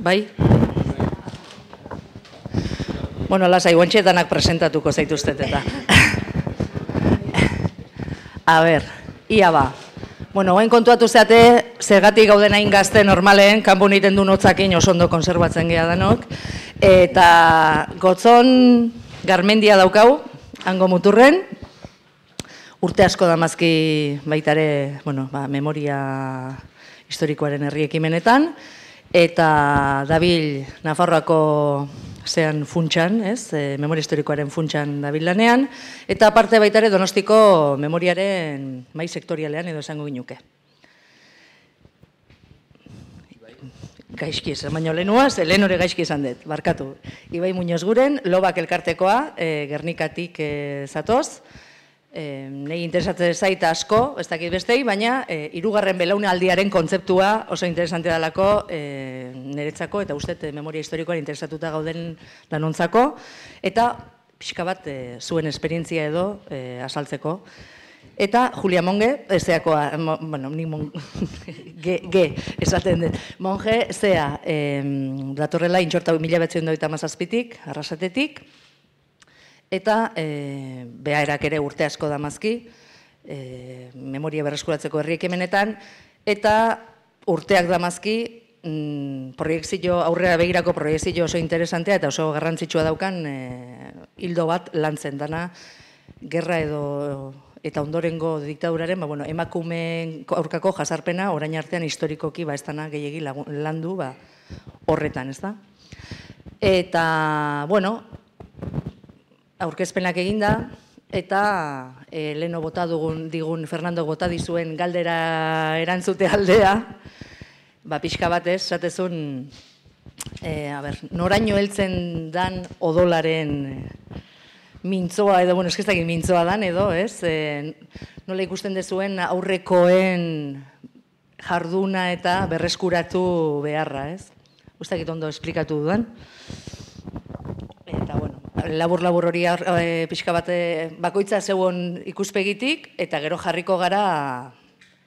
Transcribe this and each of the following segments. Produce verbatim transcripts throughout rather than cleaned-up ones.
Bai? Bueno, lasai, guantxetanak presentatuko zaituztet eta. A ber, ia ba. Bueno, guen kontuatu zeate, zergatik gauden hain gazte normalen, kanpun egiten du notzakin oso ondo konserbatzen gea danok. Eta Gotzon Garmendia daukau, hango muturren. Urte asko damazki baitare, bueno, ba, memoria historikoaren herri ekimenetan. Eta David Nafarroako zean funtsan, ez? Memoria historikoaren funtsan David lanean. Eta parte baitare Donostiko memoriaren mai sektorialean edo esango ginuke. Gaizki esan, baina lehenua, ze lehen hori gaizki esan dut, barkatu. Ibai Muniozguren, Lobak elkartekoa, e, Gernikatik e, zatoz. E, Nei interesatzen zaita asko, ez dakit bestei, baina e, irugarren belaunaldiaren kontzeptua oso interesantea dalako e, niretzako, eta uste memoria historikoan interesatuta gauden lanontzako. Eta pixka bat e, zuen esperientzia edo e, azaltzeko. Eta Julia Monge, zeakoa, mo, bueno, nik mon, ge, ge, esaten dut. Monge, zea, eh, datorrela Intxorta mila bederatziehun eta hogeita hamazazpitik, Arrasatetik, eta eh, behaerak ere urte asko damazki, eh, memoria berreskuratzeko herri ekimenetan, eta urteak damazki, mm, proiektzio, aurrera begirako proiektzio oso interesantea eta oso garrantzitsua daukan eh, hildo bat lantzen dana, gerra edo eta ondorengo diktaduraren, bueno, emakumeen aurkako jasarpena orain artean historikoki ba ez dana gehiegi landu ba, horretan, ez da? Eta, bueno, aurkezpenak eginda, eta e, leheno bota dugun, digun Fernando bota dizuen galdera erantzute aldea, ba, pixka batez, zatezun, e, a ber, noraino heltzen dan odolaren mintzoa edo, bueno, eskiztakin mintzoa dan edo, ez? E, nola ikusten dezuen aurrekoen jarduna eta berreskuratu beharra, ez? Uztakit ondo esplikatu dudan. Eta, bueno, labur-labur hori e, pixka bat bakoitza zeuen ikuspegitik, eta gero jarriko gara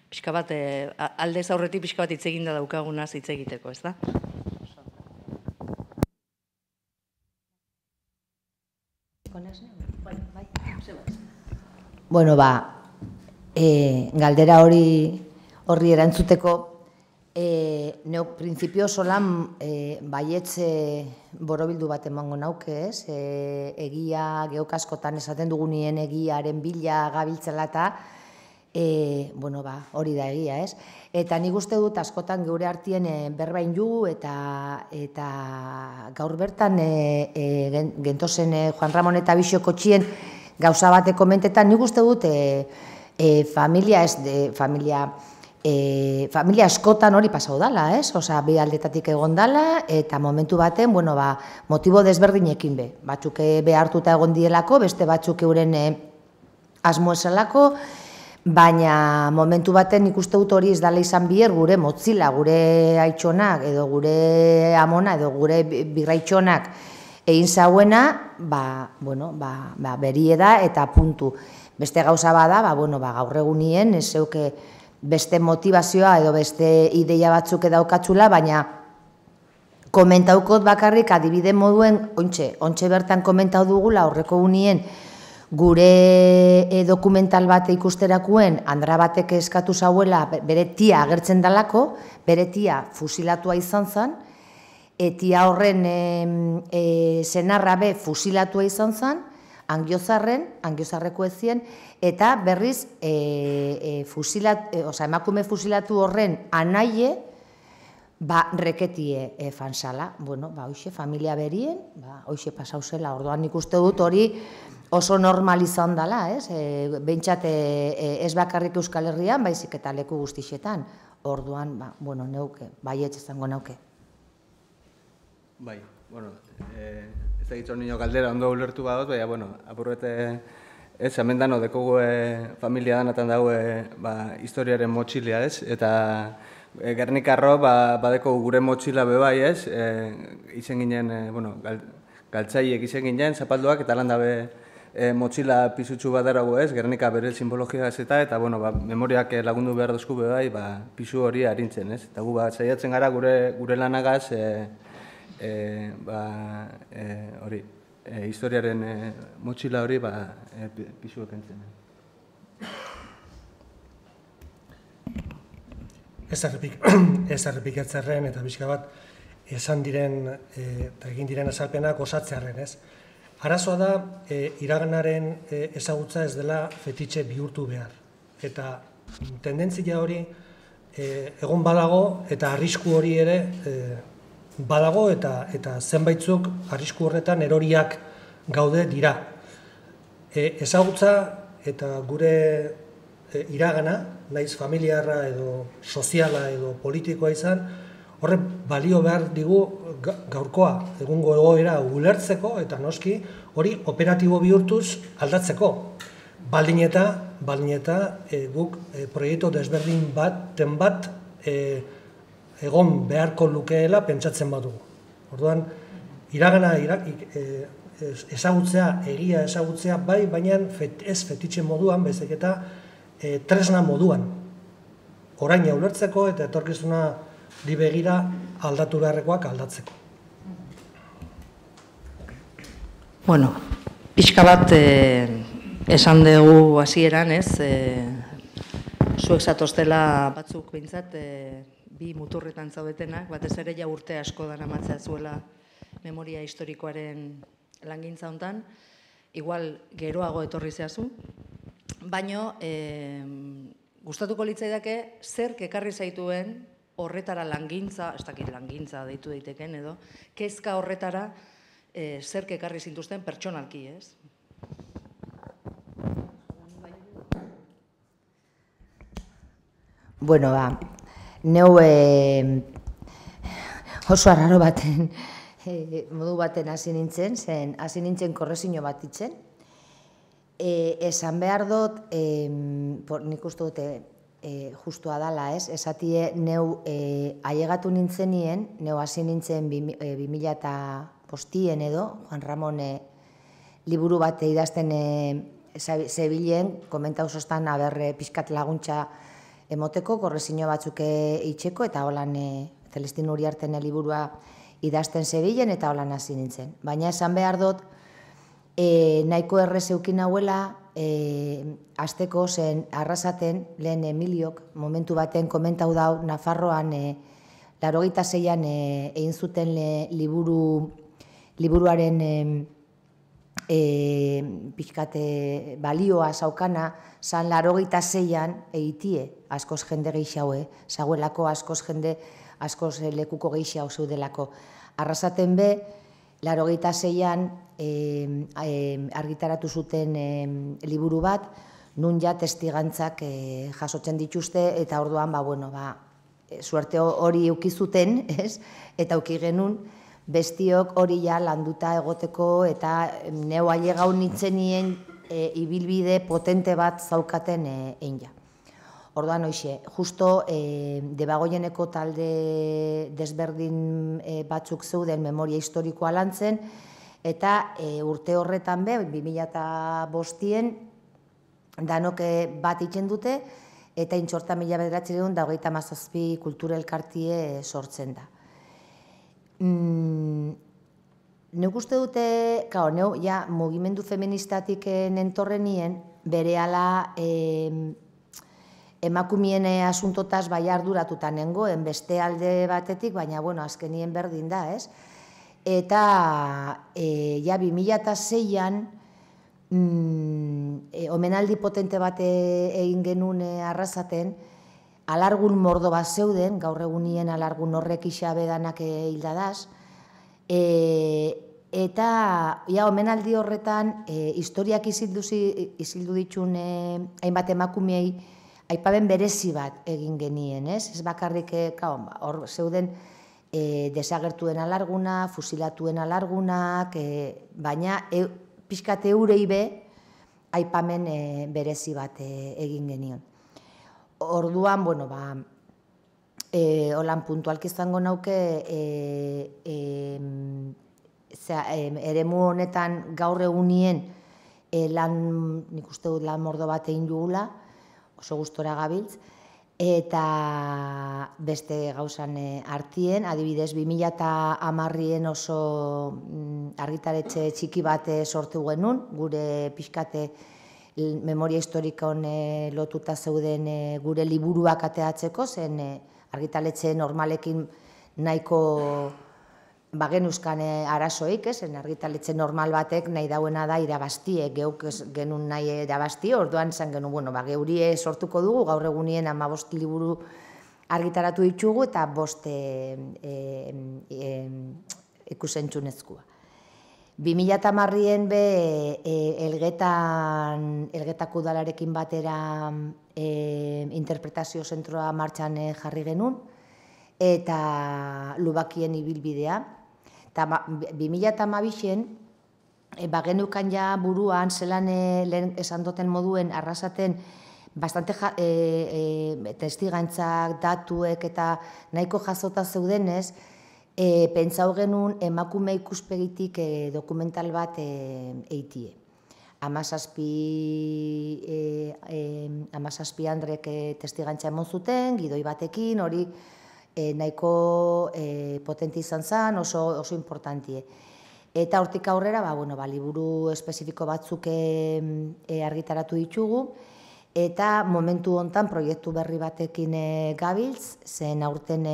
pixka bat, e, aldez aurretik pixka bat hitz eginda daukagunaz hitz egiteko, ez da? Bueno, ba, e, galdera hori horri erantzuteko, e, neu printzipio solan e, baietze borobildu bat emango nauke, ez? E, egia geokaskotan esaten dugunien egiaren bila gabiltzela eta, e, bueno, ba, hori da egia, ez? Eta nik uste dut askotan geure artien e, berbain jugu eta, eta gaur bertan e, e, gentozen e, Juan Ramon eta Bixio Kotxien gauza bate komentetan, nik uste dut e, e, familia ez, de, familia, e, familia askotan hori pasau dala, ez? Osa, bi aldetatik egon dala, eta momentu baten, bueno, ba, motibo desberdinekin be. Batzuk behartuta egon dielako, beste batzuk euren e, asmo esalako, baina momentu baten nik uste dut hori ez dala izan bier gure motzila, gure aitxonak, edo gure amona, edo gure birraitxonak, egin zauena, ba, bueno, ba, ba, berie da eta puntu. Beste gauza bada, ba, bueno, ba, gaur egunien, ez zeuke beste motivazioa edo beste ideia batzuk edaukatzula, baina komentaukot bakarrik adibide moduen, ontxe, ontxe bertan komentau dugula aurreko unien, gure e, dokumental bat ikusterakuen, Andra batek eskatu zauela bere tia agertzen dalako, bere tia fusilatua izan zen, etia horren e, e, senarra be fusilatua izan zen, angiozarren, angiozarreko ezien, eta berriz e, e, fusilat, e, oza, emakume fusilatu horren anaie, ba, reketie e, fanzala. Bueno, ba, hoxe, familia berien, ba, hoxe pasauzela, orduan ikuste dut hori oso normal izan dela, ez? E, bentsat e, ez bakarrik Euskal Herrian, baizik eta leku guztixetan, orduan, ba, bueno, neuke, baietz izango neuke. Bai, bueno, eh, ez egitzu nino galdera ondo ulertu badot, baina, bueno, apurrete ez, hemen dano dekogu e, familia danatan dago e, ba, historiaren motxilea, ez? Eta e, Gernikarro, ba, badeko gure motxila bebai, ez? E, izen ginen, e, bueno, gal, galtzaiek izen ginen, zapalduak eta landa be motxila pisutxu bat darago ez, Gernika bere simbologia ez eta, eta memoriak lagundu behar duzku bebai, pisu hori harintzen ez. Eta gu saiatzen gara gure lanagaz hori, historiaren motxila hori pisu ekentzen. Ez errepikatzerren eta bizka bat, esan diren eta egin diren azalpenak osatzearen ez. Arazoa da, iraganaren ezagutza ez dela fetitxe bihurtu behar. Eta tendentzia hori egon badago eta arrisku hori ere badago eta zenbaitzuk arrisku horretan eroriak gaude dira. Ezagutza eta gure iragana, nahiz familiarra edo soziala edo politikoa izan, horre balio behar digu gaurkoa, egungo egoera ulertzeko eta noski hori operatibo bihurtuz aldatzeko. Baldin eta, baldin eta guk proiektu desberdin baten bat egon beharko lukeela pentsatzen badugu. Orduan, iragana ezagutzea, egia ezagutzea bai, baina ez fetitxe moduan, baizik eta tresna moduan. Oraina ulertzeko eta etorkizuna dibegira aldatu beharrekoak aldatzeko. Bueno, pixka bat esan dugu hasieran ez, zuek zatoztela batzuk bintzat, bi muturretan zaudetenak, batez ere ja urte asko daramatzea zuela memoria historikoaren langintza honetan, igual geroago etorri zehazu, baino gustatuko litzaidake zer ekarri zaituen horretara langintza, ez dakit langintza deitu daiteken edo, kezka horretara zer ekarri zintuzten pertsonalki, ez? Bueno, ba, neu oso arraro baten, modu baten hasi nintzen, zen hasi nintzen korrezino bat itzen. Esan behar dut, nik uste dute, justua dala, ez? Esatie, neu ailegatu nintzenien, neu hasi nintzen bi mila eta postien edo, Juan Ramon liburu bat idazten zebilen, komentau zostan aberre pixkat laguntza emoteko, korrezino batzuk itxeko, eta holan Celestino Uriarten liburua idazten zebilen, eta holan hasi nintzen. Baina esan behar dut, nahiko errezeukin hauela, azteko zen arrasaten lehen Emiliok momentu baten komentau dau Nafarroan laurogeita zeian egin zuten liburuaren pixkate balioa zaukana zan laurogeita zeian egitie askoz jende geixaue zauelako askoz jende askoz lekuko geixau zeudelako arrasaten be laurogeita zeian argitaratu zuten liburu bat, nun ja testigantzak jasotzen dituzte, eta orduan, suerte hori eukizuten, eta euki genuen, bestiok hori ja landuta egoteko, eta neu ailegau nintzenien ibilbide potente bat zaukaten egin ja. Orduan hoxe, justo Debagoieneko talde desberdin batzuk zeuden memoria historikoa lantzen, eta urte horretan be, bi mila eta bostien, danok bat itxen dute, eta Intxorta mila bederatzen duen, da hogeita mazazpi kulturelkartie sortzen da. Neuk uste dute, kao, neu, ja, mugimendu feministatik nentorrenien, bere ala emakumien asuntotaz bai arduratuta nengoen, beste alde batetik, baina, bueno, azkenien berdin da, ez? Eta, ja, bi mila eta seian, omenaldi potente bat egin genuen arrasaten, Alargun mordo bat zeuden, gaur egunien Alargun horrek xabedanak hildaraz, eta, ja, omenaldi horretan, historiak izildu ditxun hainbat emakumiei, aipamen berezi bat egin genien, ez? Ez bakarrik, hor zeuden desagertuen Alarguna, fusilatuen Alargunak, baina pixkate eurei be aipamen berezi bat egin genion. Orduan, bueno, ba, holan puntualki izango nauke, eremu honetan gaur egunien lan, nik uste dut lan mordo bat egin dugula, oso gustora gabiltz, eta beste gauzan hartien, adibidez, bi mila hamargarrena oso argitaretxe txiki bat sortu genuen, gure pixkate memoria historikoan lotuta zeuden gure liburuak ateratzeko, zen argitaletxe normalekin nahiko bagenuzkan arazoik, zen argitaletxe normal batek nahi dauena da irabaztiek, geuk genuen nahi irabazti, orduan zen genuen, bueno, ba, geurie sortuko dugu, gaur egunien hamabost liburu argitaratu ditugu eta bost ikusentzunezkoa. bi mila hamargarrena be Elgetako udalarekin batera interpretazio zentroa martxan jarri genuen, eta Lobakien ibilbidea. Eta bi mila hamabien, bagenukan ja buruan, zelan lehen esan duten moduen, Arrasaten, bastante testigantzak, datuek eta nahiko jasota zeudenez, pentsau genuen emakume ikuspegitik dokumental bat eitie. Hamazazpi Andrek testigantza emon zuten, gidoi batekin, hori nahiko potente izan zen, oso importantie. Eta hortik aurrera, liburu espezifiko batzuk argitaratu ditugu, eta momentu honetan proiektu berri batekin gabiltz, zen aurten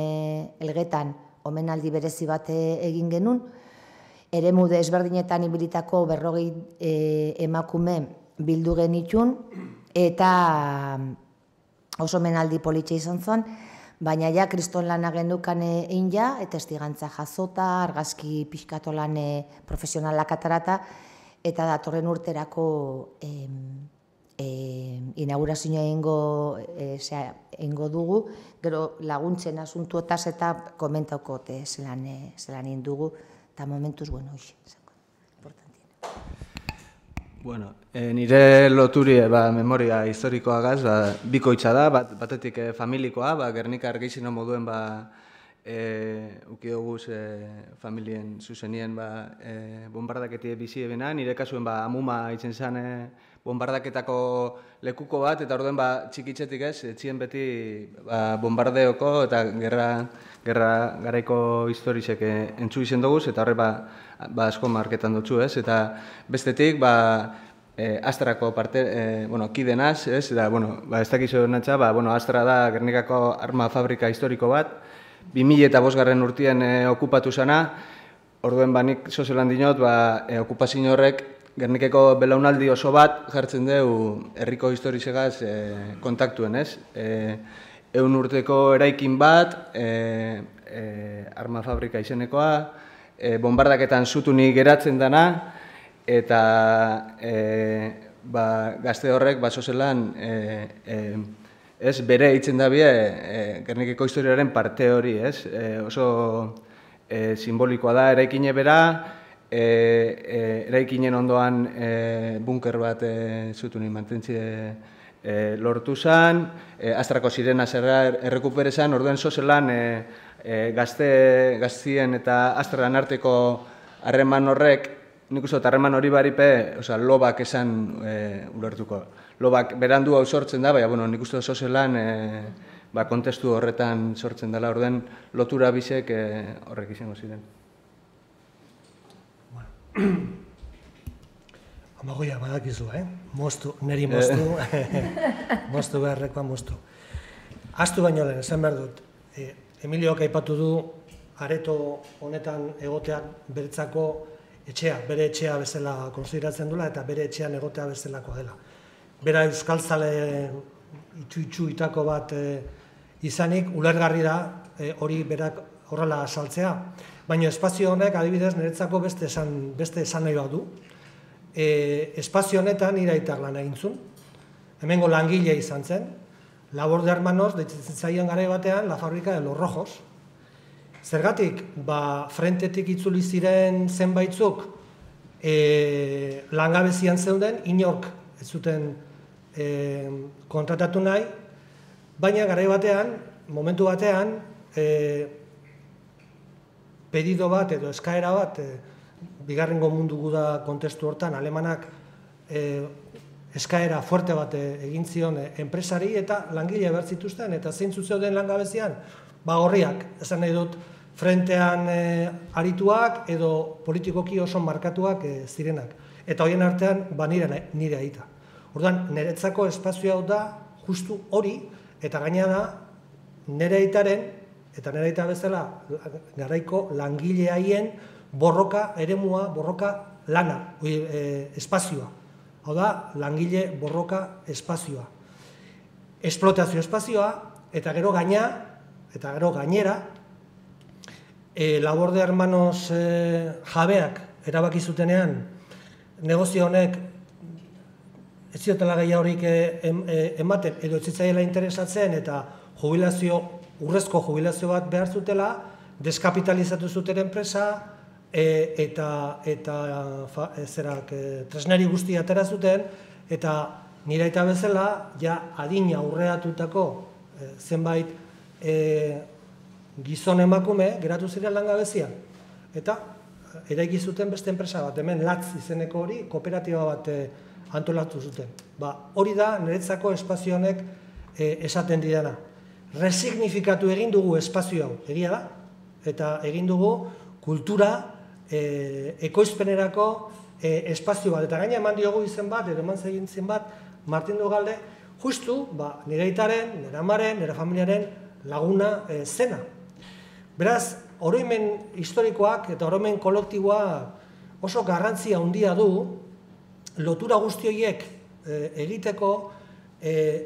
Elgetan omenaldi berezi bat egin genuen, eremu desberdinetan ibilitako berrogei emakume bildu genitun, eta oso omenaldi politxe izan zen, baina ja, kriston lana gendukan egin ja, eta testigantza jasota, argazki pixkatolan profesionalak atarata, eta datorren urterako inaugurazioa egingo dugu, gero laguntzen asuntuotaz eta komentauko zelan indugu, eta momentuz, bueno, hoxe, importantien. Bueno, nire loturie memoria historikoagaz bikoitza da, batetik familikoa, Gernika argeixino moduen ukioguz familien zuzenien bombardaketie bizi ebena, nire kasuen amuma itzen zan bombardaketako lekuko bat, eta orduen txikitzetik ez, etxien beti bombardeoko eta gerra garaiko historizek entzu izen duguz, eta horre asko marketan dutxu ez, eta bestetik Aztrako kidenaz, ez dakizu natxa, Aztra da Gernikako arma fabrika historiko bat, bi mila bost urtien okupatu zana, orduen nik sozelan dinot, okupazin horrek Gernikeko belaunaldi oso bat jartzen dugu herriko historizegaz kontaktuen, ez? Ehun urteko eraikin bat, arma fabrika izenekoa, bombardaketan zutunik geratzen dana, eta gazte horrek baso zelan bere hitzen dabie Gernikeko historiaren parte hori, ez? Oso simbolikoa da eraikine bera, eraikinen ondoan bunker bat zutunik mantentzi lortu zan, Aztrako sirena zerra errekupere zan, orduen sozelan gaztien eta Aztran arteko harreman horrek, nik uste dut harreman hori baripe, Lobak esan ulertuko. Lobak berandu hau sortzen da, baina nik uste dut sozelan kontestu horretan sortzen dela, orduen lotura bizek horrek izango ziren. Amagoia, badakizu, eh? Moztu, niri moztu, moztu beharrekoa moztu. Aztu baino lehen, esan behar dut, Emilioak aipatu du areto honetan egoteak beretzako etxea, bere etxea bezala konsideratzen dula eta bere etxean egotea bezalakoa dela. Bera euskaltzale itxu-itxu itako bat izanik, ulergarri da hori berak horrela saltzea, baina espazio honek adibidez niretzako beste esan nahi bat du. Espazio honetan iraitak lan egin zuen, hemengo langile izan zen, Laborde Armanoz, deitzen zaion garai batean, la fábrica de Lorrojos. Zergatik, ba, frentetik itzuli ziren zenbaitzuk langabezian zeuden, inork ez zuten kontratatu nahi, baina garai batean, momentu batean, pedido bat edo eskaera bat, bigarrengo mundu guda kontestu hortan, alemanak eskaera fuerte bat egin zion enpresari eta langile bertzituzten, eta zein zuzioden langabezian, ba horriak, esan nahi dut, frentean arituak edo politikoki oso markatuak zirenak. Eta horien artean, ba nire aita. Orduan, niretzako espazio hau da, justu hori, eta gaina da, nire aitaren, eta nire aita bezala, garaiko langile haien borroka eremua, borroka lana, espazioa. Hau da, langile borroka espazioa. Esplotazio espazioa, eta gero gaina, eta gero gainera, Laborde Armanos jabeak erabaki zutenean, negozio honek ez ziotela gehiagorik ematen, edo ez zitzaiela interesatzen eta jubilazio, urrezko jubilazio bat behar zutela, deskapitalizatu zuten enpresa, eta zerak tresnari guzti atera zuten, eta nire aita bezala, ja adina aurreratutako zenbait gizon emakume geratu ziren langabezian. Eta eraiki zuten beste enpresa bat, hemen Latz izeneko hori, kooperatiba bat antolatu zuten. Hori da niretzako espazio honek esaten didana. Resignifikatu egin dugu espazio hau, egia da, eta egin dugu kultura ekoizpenerako espazio bat. Eta gaina eman diogu izen bat, edo eman zegin zin bat, Martin Ugalde, justu nire aitaren, nire amaren, nire familiaren laguna zena. Beraz, oroimen historikoak eta oroimen kolektiboa oso garrantzia handia du lotura guzti horiek egiteko,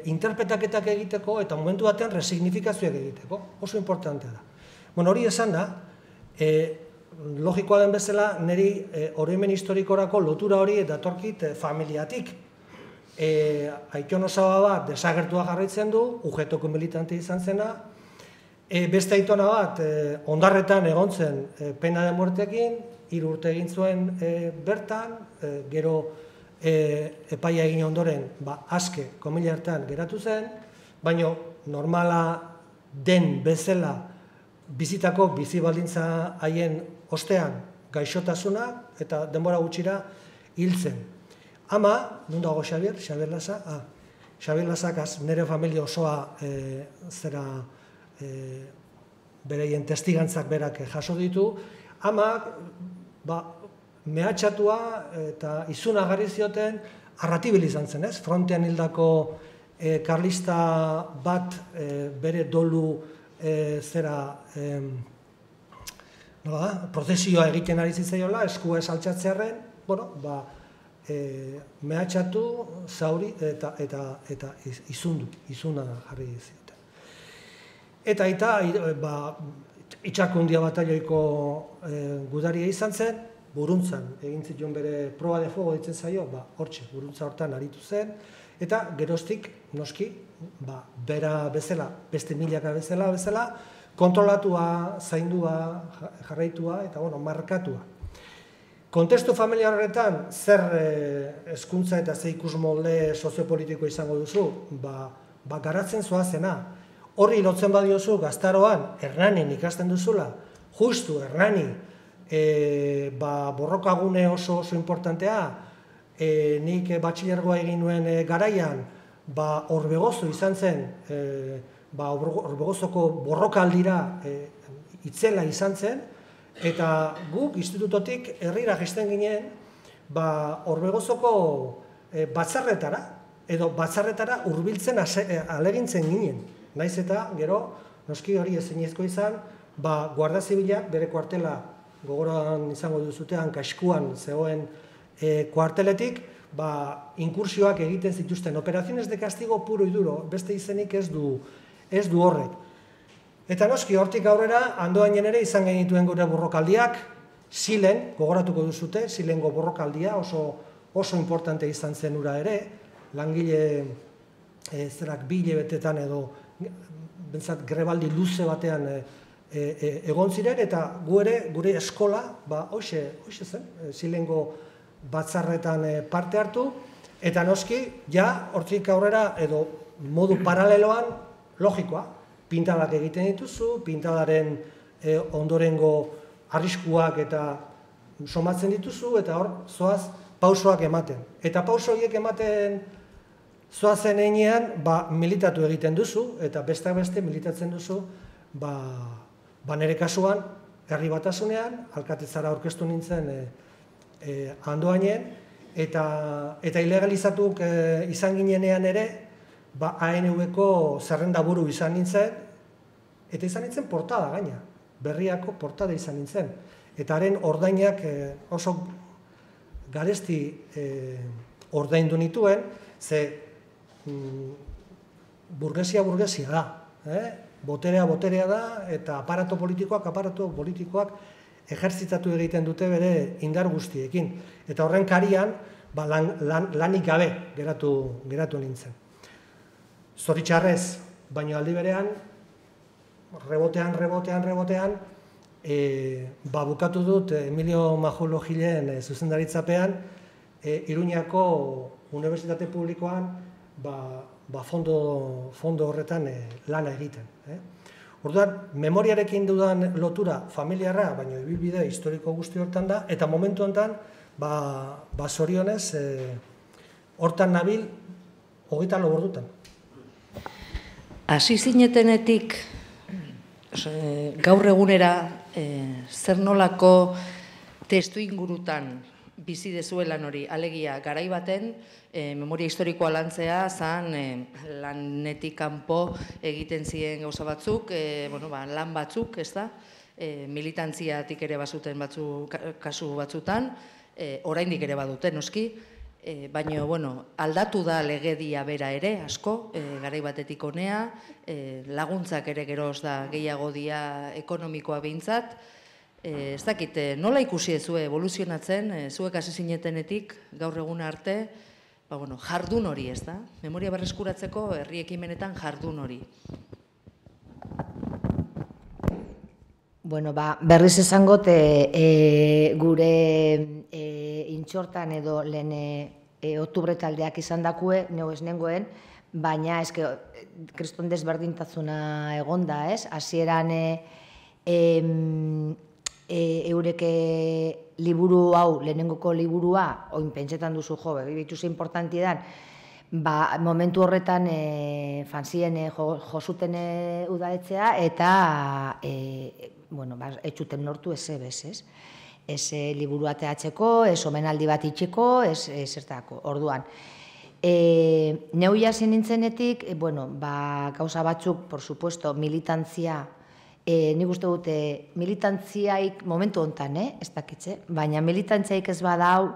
interpretaketak egiteko eta momentu batean resignifikazioak egiteko. Oso importantea da. Bueno, hori esan da, logikoa den bezala niri oroimen historikorako lotura hori datorkit familiatik. Aiton osaba bat desagertua jarraitzen du, ujetoko militante izan zena, beste aitona bat, ondarretan egon zen pena de muertekin, hiru urte egin zuen bertan, gero epaia egin ondoren, aske, komila hartan geratu zen, baina normala den bezala bizitako bizibaldintza haien ostean gaixotasuna eta denbora gutxira hil zen. Ama, nondago Xabier, Xabier Laza, Xabier Lazakaz nire familia osoa zera bereien testigantzak berak jaso ditu, amak mehatxatua eta izuna garri zioten arratibil izan zen, ez? Frontean hildako karlista bat bere dolu zera prozesioa egiten ari zitzaiola, eskua esaltzatzearen, bueno, ba, mehatxatu, zauri eta izundu, izuna jarri zioten. Eta eta itxakundia bataioiko gudaria izan zen, buruntzan egin zituen bere proba de fuego ditzen zaio, hortxe, buruntza hortan aritu zen, eta geroztik, noski, bera bezala, beste milaka bezala bezala, kontrolatua, zaindua, jarraitua eta markatua. Kontestu familia horretan, zer hezkuntza eta ze ikusmolde soziopolitiko izango duzu, ba garatzen zoazena. Horri lotzen badiozu gaztaroan, Hernanin ikasten duzula, justu Hernani, borrokagune oso oso importantea, nik batxilergoa egin nuen garaian, Orbegozo izan zen, Orbegozoko borrokaldira itzela izan zen, eta guk institutotik herrira jisten ginen, Orbegozoko batzarretara, edo batzarretara urbiltzen alegintzen ginen. Naiz eta, gero, noski hori ezinezko izan, ba, guarda zibilak bere kuartela, gogoran izango duzutean, kaskuan zegoen kuarteletik, ba, inkursioak egiten zituzten. Operaciones de castigo puro y duro, beste izenik ez du horrek. Eta noski, hortik aurrera, Andoainen ere izan genituen gure borrokaldiak, Silen, gogoratuko duzute, Silengo borrokaldia, oso importante izan zen ura ere, langile zerak bile betetan edo, bentsat grebaldi luze batean egon ziren, eta gure eskola, hoxe zen, Silengo batzarretan parte hartu, eta noski, ja, hortik aurrera, edo modu paraleloan, logikoa, pintadak egiten dituzu, pintadaren ondorengo arriskuak eta somatzen dituzu, eta hor, zoaz, pausoak ematen. Eta pausoiek ematen zoazen einean, militatu egiten duzu, eta bestak beste militatzen duzu, ba nire kasuan, Herri Batasunean, alkatetzara aurkeztu nintzen Andoainen, eta ilegalizatuk izan ginenean ere, ba A N U-eko zerrendaburu izan nintzen, eta izan nintzen portada gaina, berriako portada izan nintzen. Eta haren ordainak oso garesti ordaindu nituen, ze burgesia-burgesia da, boterea-boterea da, eta aparato politikoak-aparato politikoak ejertzitatu egiten dute bere indar guztiekin. Eta horren karian lanik gabe geratu nintzen. Zoritxarrez, baino aldi berean, rebotean, rebotean, rebotean, bukatu dut Emilio Majuelo Gilen zuzendaritzapean Iruñako Unibertsitate Publikoan fondo horretan lana egiten. Orduan, memoriarekin dudan lotura familiarra, baina ibilbide historiko guzti hortan da, eta momentu honetan, ba zorionez, hortan nabil, hogeita lau ordutan. Hasi zinetenetik, gaur egunera, zer nolako testu ingurutan bizi dezuelan hori, alegia, garai baten, memoria historikoa lantzea, zan lanetik kanpo egiten ziren gauza batzuk, lan batzuk, ez da, militantziatik ere bazuten kasu batzutan, oraindik ere baduten, noski, baina, bueno, aldatu da legedia bera ere, asko, garai batetik honea, laguntzak ere geroz da gehiago dia ekonomikoa behintzat, ez dakit, nola ikusi zue evoluzionatzen, zuek hasi zinetenetik, gaur egun arte, jardun hori ez da? Memoria berreskuratzeko herri ekimenetan jardun hori. Bueno, ba, berriz esangot, gure Intxortan edo lehen oktubre taldeak izan dakue, neu ez nengoen, baina eske kriston desberdintasuna egon da, ez? Hasieran eureke liburu hau, lehenengoko liburua, oin pentsetan duzu jo, behituz importanti edan, momentu horretan fanzien josuten udaetzea eta etxuten nortu eze bezez. Ez liburu ateatzeko, ez omenaldi bat itxeko, ez zertako, orduan. Neu jasen nintzenetik, bueno, ba, gauza batzuk, por supuesto, militantzia, nik uste dute militantziaik, momentu honetan, ez dakitze, baina militantziaik ez badau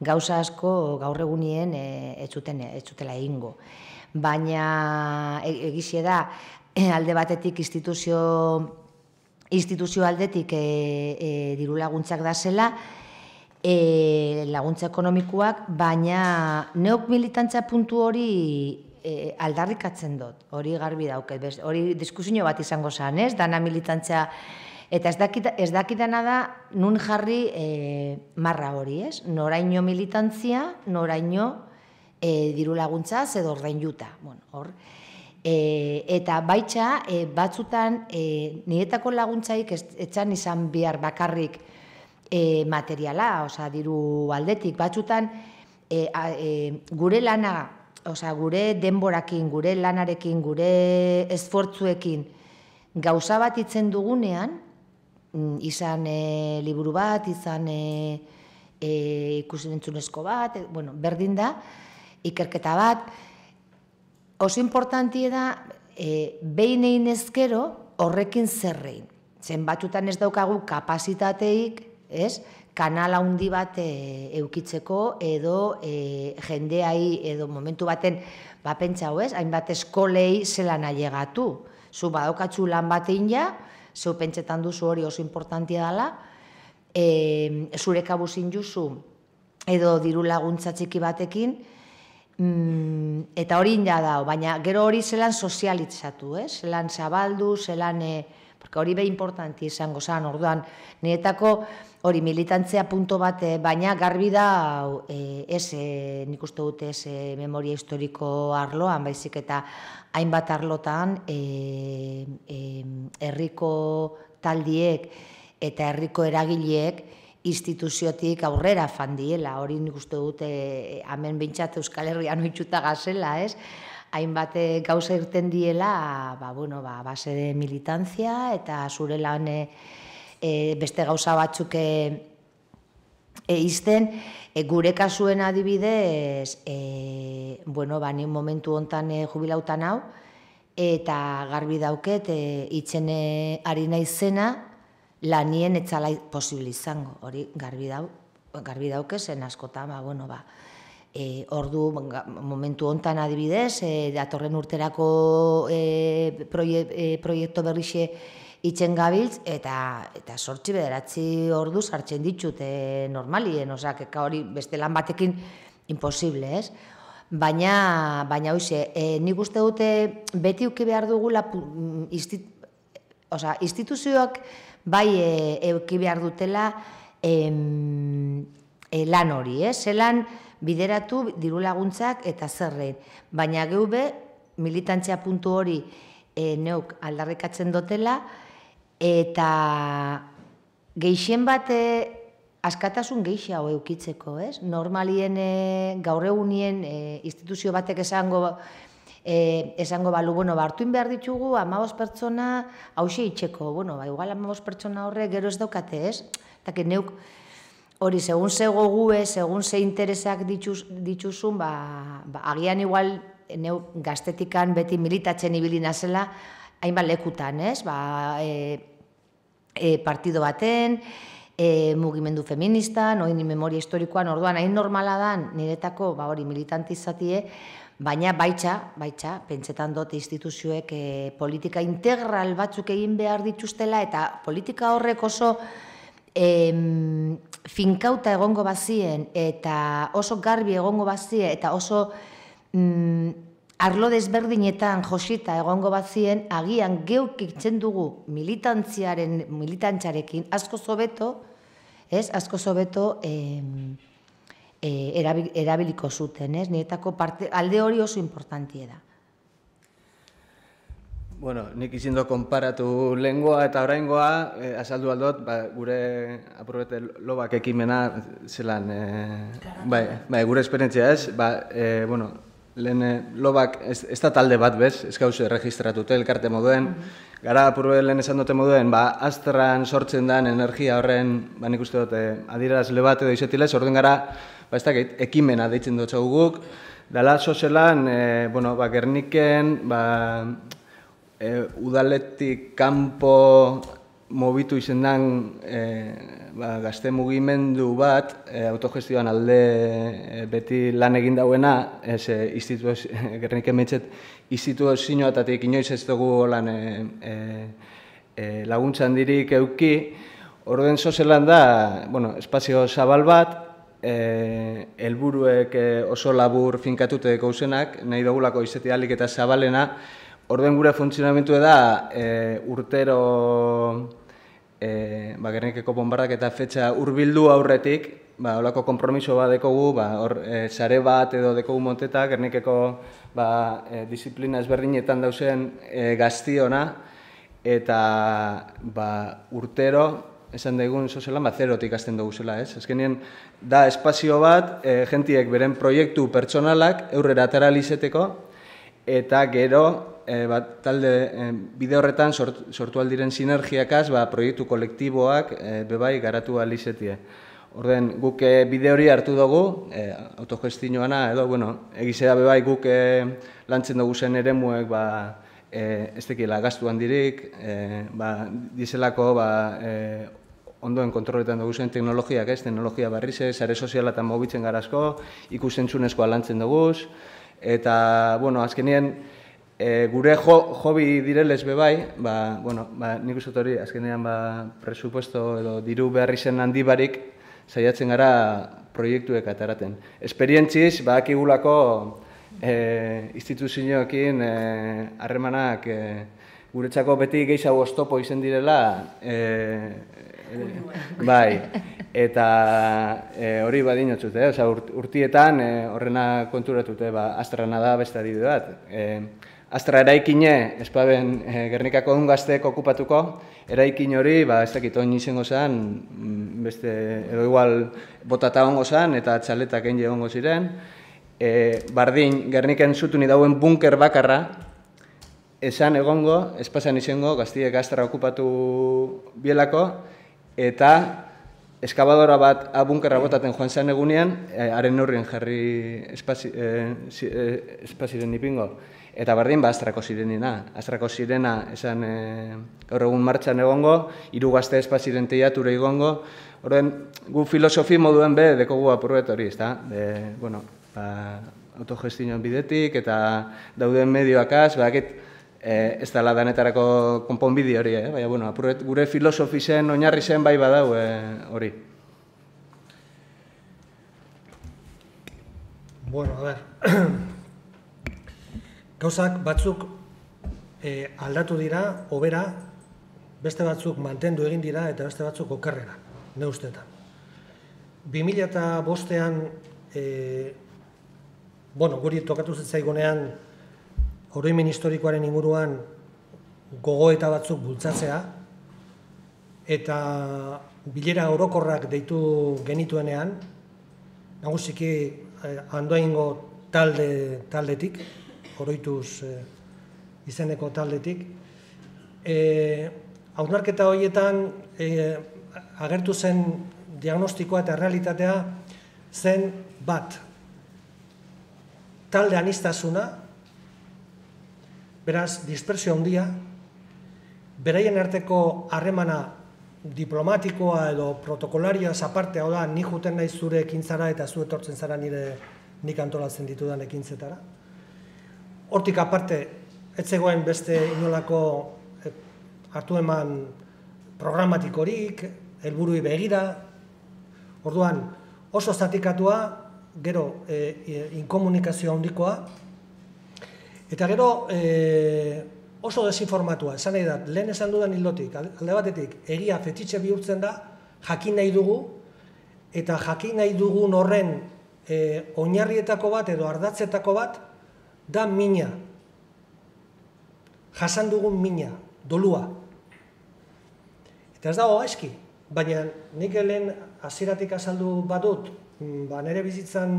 gauza asko gaur egunien ez zutela egingo. Baina egizie da, alde batetik instituzio aldetik diru laguntzak da zela, laguntza ekonomikoak, baina neok militantza puntu hori aldarrikatzen dut, hori garbi dauket, hori diskusio bat izango zan, ez, dana militantzia, eta ez dakitana da nun jarri marra hori, ez, noraino militantzia, noraino diru laguntza, edo ordain juta, hor. Eta baitxa, batzutan, niretako laguntzaik etxan izan bihar bakarrik materiala, oza, diru aldetik, batzutan, gure lana, osa, gure denborakin, gure lanarekin, gure esfortzuekin gauza bat itzen dugunean, izan liburu bat, izan ikusentzunezko bat, berdin da, ikerketa bat. Oso importanti da, behin egin ezkero horrekin zerrein. Zen batzutan ez daukagu kapasitateik, ez? Kanala handi bat eukitzeko edo jendeai edo momentu baten bapentsa hoez, hainbat eskolei zelan ailegatu. Zu badaukatzu lan batein ja, zeu pentsetan duzu hori oso importantia dela, zure kabuzin juzu edo diru laguntza txiki batekin, eta hori inda dao, baina gero hori zelan sozialitzatu, zelan zabaldu, zelan... hori be importanti izango zan, orduan, niretako hori militantzea punto bat, baina garbi da ez, nik uste dut ez memoria historiko arloan, baizik eta hainbat arlotan herriko taldiek eta herriko eragileek instituziotik aurrera fandiela, hori nik uste dute hemen behintzat Euskal Herrian oitzuta gazela, ez? Hainbat gauza irten diela, ba, bueno, ba, base de militantzia eta zure lan e, beste gauza batzuk e, e, izten, e, gure kasuen adibidez, e, bueno, ba, nien momentu hontan e, jubilautan hau, eta garbi dauket e, itxene ari naizena, lanien etzala posible izango, hori garbi dau, garbi dauke zen askotan, ba, bueno, ba, e, ordu momentu hontan adibidez, e, datorren urterako e, proie, e, proiektu berrixe itzen gabiltz, eta, eta sortzi bederatzi ordu sartzen ditut e, normalien, oza, keka hori beste lan batekin imposible, ez? Baina, baina hoxe, e, nik uste dute beti uki behar dugula, isti, oza, instituzioak bai euki behar dutela lan hori, zelan bideratu diru laguntzak eta zerrein. Baina geube militantzia puntu hori neuk aldarrikatzen dutela eta geixen bat askatasun geixe hau eukitzeko. Normalien gaur egunien instituzio batek esango esango balu, bueno, hartuin behar ditugu hamabost pertsona hauxe itxeko, bueno, ba, igual hamabost pertsona horre gero ez daukate, ez? Eta que neuk hori, segun ze gogue, segun ze interesak dituzun, ba, agian igual neuk gaztetikan beti militatzen ibilina zela hainbat lekutan, ez? Ba, partido baten, mugimendu feministan, oin memoria historikoan, orduan hain normala dan niretako, ba, hori militantizatie, baina baitza, baitza, pentsetan dut instituzioek politika integral batzuk egin behar dituztela eta politika horrek oso finkauta egongo bazien eta oso garbi egongo bazie eta oso arlo desberdinetan josita egongo bazien, agian geuk itzen dugu militantziarekin asko zobeto, ez, asko zobeto erabiliko zuten, ez? Niretako alde hori oso importantia da. Bueno, nik izin do konparatu lehengoa eta oraingoa, azaldu aldot, gure aprobete Lobak ekimena zelan, bai, gure esperientzia ez, bueno, lehen Lobak ez da talde bat bez, ez gauze registratute elkarte moduen, gara aprobete lehen esan dute moduen, Aztran sortzen den energia horren, nik uste dut, adierazle bat edo izetilez, orduen gara, ba, ez dakit, ekimena deitzen dut zau guk, dala sozelan, bueno, ba, Gerniken, ba, udaletik kanpo mobitu izendan, ba, gazte mugimendu bat, autogestioan alde beti lan egin dauena, ez, Gerniken metxet, instituzioetatik inoiz ez dugu lan laguntzan dirik euki, orduen sozelan da, bueno, espazio zabal bat, helburuek oso labur finkatute gauzenak, nahi dugulako izetia alik eta zabalena, orduen gure funtzionamentu da urtero Gernikeko bonbardak eta fetxa hurbildu aurretik, holako konpromiso bat dekogu, sare bat edo dekogu monteta, Gernikeko disiplina ezberdinetan dauzen gaztiona, eta urtero, esan daigun sozelan, bat zerotik azten dugu zela, ez? Azkenien, da espazio bat, jentiek beren proiektu pertsonalak, eurrera ataralizeteko, eta gero, talde bide horretan sortu aldiren sinergiakaz, proiektu kolektiboak bebai garatu alizetie. Orden, guk bide hori hartu dugu, autogestinoana, edo, bueno, egizea bebai guk lantzen dugu zen ere muek, ba, ez tekila gaztu handirik, dizelako, ba, ondoen kontroletan dugu zen teknologiak, ez, teknologia barrize, sare sozialatan mobitzen garazko, ikusentzunezkoa lantzen duguz, eta, bueno, azkenien, gure hobi direlez bebai, ba, bueno, ba, nik usut hori, azkenean, ba, presupuesto edo diru behar izen handi barik, saiatzen gara proiektuek ataraten. Esperientziz, ba, akigulako instituzioekin harremanak guretzako beti gehiago oztopo izen direla, Bai, eta hori badinotzute, urtietan horrena konturatute, Aztrana da beste adibide bat. Aztra eraikine, espaben Gernikako ungazteek okupatuko, eraikin hori, ez dakit oin izango zen, beste, edo igual botata hongo zen, eta txaletak egin hongo ziren. Bardin, Gerniken zutun idauen bunker bakarra, esan egongo, espazen izango, gaztiek Aztra okupatu bielako, eta eskabadora bat abunkerra botaten joan zen egunean, haren neurrien jarri espaziren ipingo. Eta berdin, ba, Aztrako zirenina. Aztrako zirena, esan, gaur egun martxan egongo, hiru gazte espaziren teiatura egongo. Horren, gu filosofi moduen be, dekogu apurret hori, ezta? Bueno, autogestion bidetik eta dauden medioakaz, badakit, ez dela danetarako konponbide hori, baina, bueno, apurret gure filosofi zen, oinarri zen bai badau hori. Bueno, a ver... Gauzak batzuk aldatu dira, hobera, beste batzuk mantendu egin dira eta beste batzuk okerrera, ne ustetan. bi mila bostean, bueno, guri tokatu zitzaigunean, oroimen historikoaren inguruan gogoeta batzuk bultzatzea, eta bilera orokorrak deitu genituenean, nagusiki Andoaingo taldetik, oroituz izeneko taldetik. Hausnarketa horietan agertu zen diagnostikoa eta realitatea zen bat. Talde aniztasuna, beraz dispersio handia, beraien arteko harremana diplomatikoa edo protokolaria aparte, hau da, ni juten nahi zure ekintzara eta zu etortzen zara nire nik antolatzen ditudan ekintzetara. Hortik aparte, ez zegoen beste inolako hartu eman programatikorik, helburui begira. Orduan, oso zatikatua, gero inkomunikazio handikoa, eta gero oso desinformatua. Esan nahi da, lehen esan dudan hildotik, alde batetik, egia fetitxe bihurtzen da, jakin nahi dugu, eta jakin nahi dugun horren oinarrietako bat edo ardatzetako bat, da mina, jasan dugun mina, dolua. Eta ez dago gaizki, baina nik helen hasieratik azaldu badut, nire bizitzan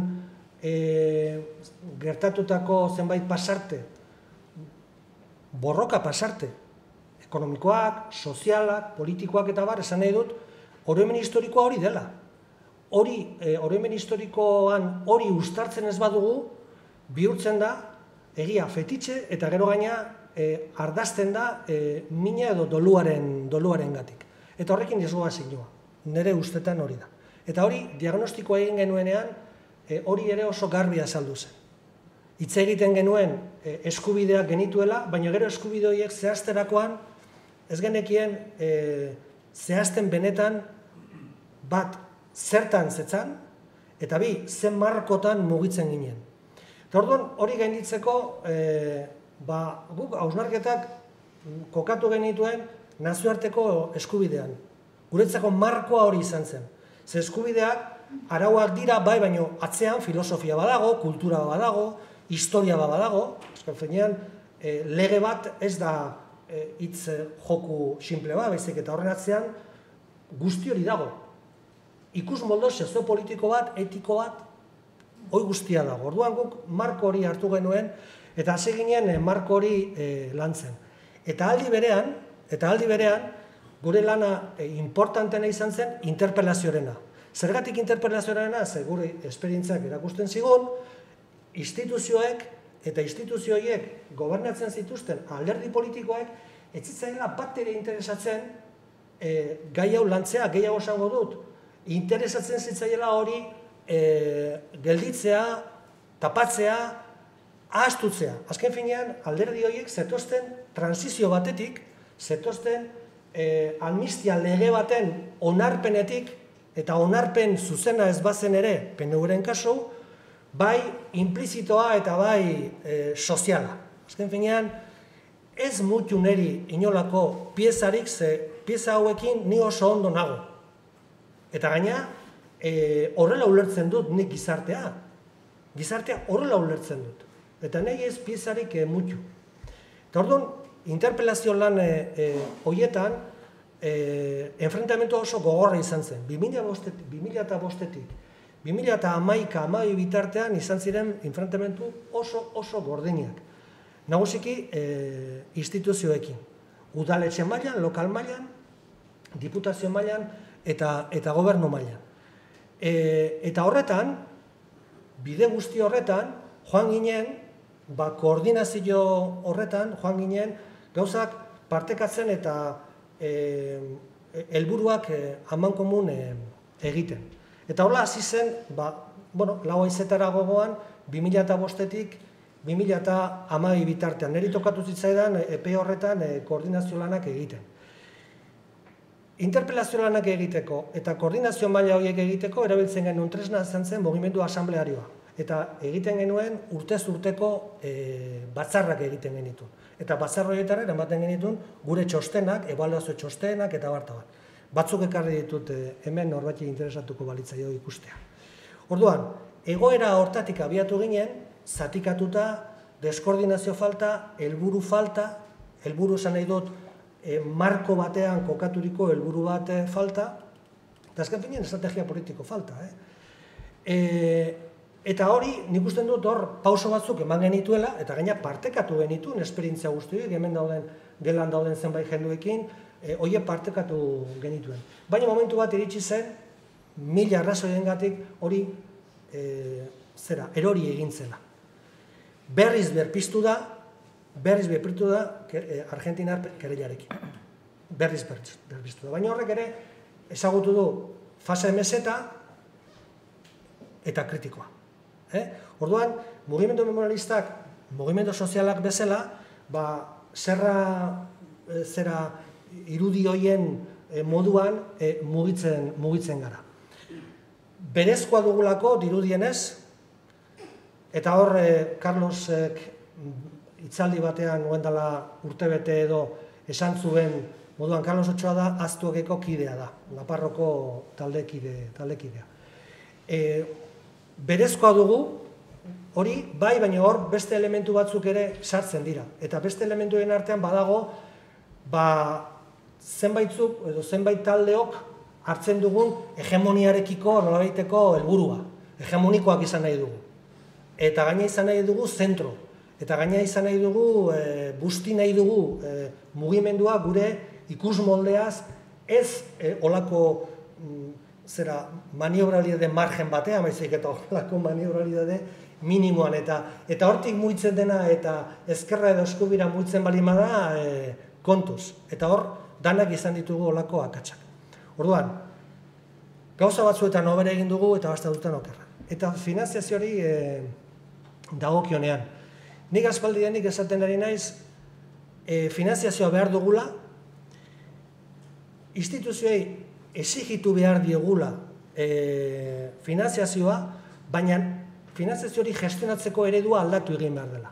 gertatutako zenbait pasarte, borroka pasarte, ekonomikoak, sozialak, politikoak eta bar, esan nahi dut, oroimen historikoa hori dela. Hori, oroimen historikoan hori uztartzen ez badugu, bihurtzen da, egia fetitxe eta gero gaina ardazten da mina edo doluaren gatik. Eta horrekin dizgoa zinua, nire ustetan hori da. Eta hori, diagnostikoa egin genuenean, hori ere oso garbi azaldu zen. Hitze egiten genuen eskubideak genituela, baina gero eskubide horiek zehazterakoan, ez genekien zehazten benetan bat zertan zetzan, eta bi, zen markotan mugitzen ginen. Eta orduan hori gainditzeko, guk hausnarketak kokatu genituen nazioarteko eskubidean. Guretzako markoa hori izan zen. Ze eskubideak arauak dira bai, baino atzean filosofia badago, kultura badago, historia badago. Euskal Finean, lege bat ez da hitz joku simple bat, baizik eta horren atzean guzti hori dago. Ikus moldo soziopolitiko bat, etiko bat, hoi guztia dago. Orduan guk marko hori hartu genuen, eta hasi ginen marko hori lan zen. Eta aldi berean, eta aldi berean, gure lana importantena izan zen interpelazioarena. Zergatik interpelazioarena, ze gure esperientzak erakusten zigun, instituzioek eta instituzioiek gobernatzen zituzten alderdi politikoek, ez zitzaela bat ere interesatzen gai hau lantzea, gehiago esango dut, interesatzen zitzaiela hori gelditzea, tapatzea, ahaztutzea. Azken finean, alderdi horiek zetozten transizio batetik, zetozten amnistia lege baten onarpenetik, eta onarpen zuzena ez bazen ere, P N Uren kasu, bai implizitoa eta bai soziala. Azken finean, ez mutu neri inolako piezarik ze pieza hauekin ni oso ondo nago. Eta gaina, horrela ulertzen dut nik gizartea. Gizartea horrela ulertzen dut. Eta nahi ez piezarik mutu. Eta orduan, interpelazio lan horietan, enfrentamentu oso gogorra izan zen. bi mila bostetik. bi mila hamaika, hamabi bitartean izan ziren enfrentamentu oso, oso gordinak. Nagusiki instituzioekin. Udaletxe mailan, lokal mailan, diputazio mailan eta gobernu mailan. Eta horretan, bide guzti horretan, joan ginen, koordinazio horretan, joan ginen, gauzak partekatzen eta helburuak amankomun egiten. Eta hola hasi zen, lau aizetara gogoan, bi mila bostetik, bi mila hamabi bitartean, niri tokatu zitzaidan epe horretan koordinazio lanak egiten. Interpelazio lanak egiteko eta koordinazio maila horiek egiteko erabiltzen genuen tresna izan zen mugimendu asamblearioa. Eta egiten genuen urtez urteko batzarrak egiten genituen. Eta batzarra horietara eramaten genituen gure txostenak, ebaluazio txostenak eta bartaban. Batzuk ekarri ditut hemen norbait interesatuko balitzaio ikustea. Orduan, egoera hortatik abiatu ginen, zatikatuta, deskoordinazio falta, helburu falta, helburu esan nahi dut, marko batean kokaturiko helburu bat falta, eta azken finean estrategia politiko falta. Eta hori, nik usten dut hor pauso batzuk eman genituela, eta gaina partekatu genituen esperientzia guztiak, hemen dauden, gelan dauden zenbait jenduekin, horiek partekatu genituen. Baina momentu bat iritsi zen, mila arrazoien gatik hori zera, erori egintzela. Berriz berpiztu da, berriz berpiztu da Argentinar kereliarekin. Berriz berpiztu da. Baina horrek ere ezagutu du fase meseta eta kritikoa. Orduan, mugimendu memorialistak, mugimendu sozialak bezala, zerra irudioien moduan mugitzen gara. Berezkoa dugulako, dirudienez, eta hor, Carlosek itzaldi batean, nuen dela urtebete edo esan zuen moduan, Carlos Otsoa da, Aztuageko kidea da, Naparroko taldekidea. Berezkoa dugu, hori, bai, baina hor beste elementu batzuk ere sartzen dira. Eta beste elementuen artean badago, zenbaitzuk edo zenbait taldeok hartzen dugun hegemoniarekiko nolabaiteko helburua. Hegemonikoak izan nahi dugu. Eta gaina izan nahi dugu zentro, eta gaina izan nahi dugu, busti nahi dugu mugimendua gure ikus moldeaz ez olako maniobralidade margen batean, baizik eta olako maniobralidade minimoan. Eta hortik mugitzen dena eta ezkerra edo eskubira mugitzen balima da kontuz. Eta hor, danak izan ditugu olako akatsak. Orduan, gauza batzuetan obera egin dugu eta beste dutan okerra. Eta finanziazio hori dagokionean. Nik aspaldidenik esaten ari naiz, finanziazioa behar dugula, instituzioei exigitu behar diegula finanziazioa, baina finanziazio hori gestionatzeko eredua aldatu egin behar dela.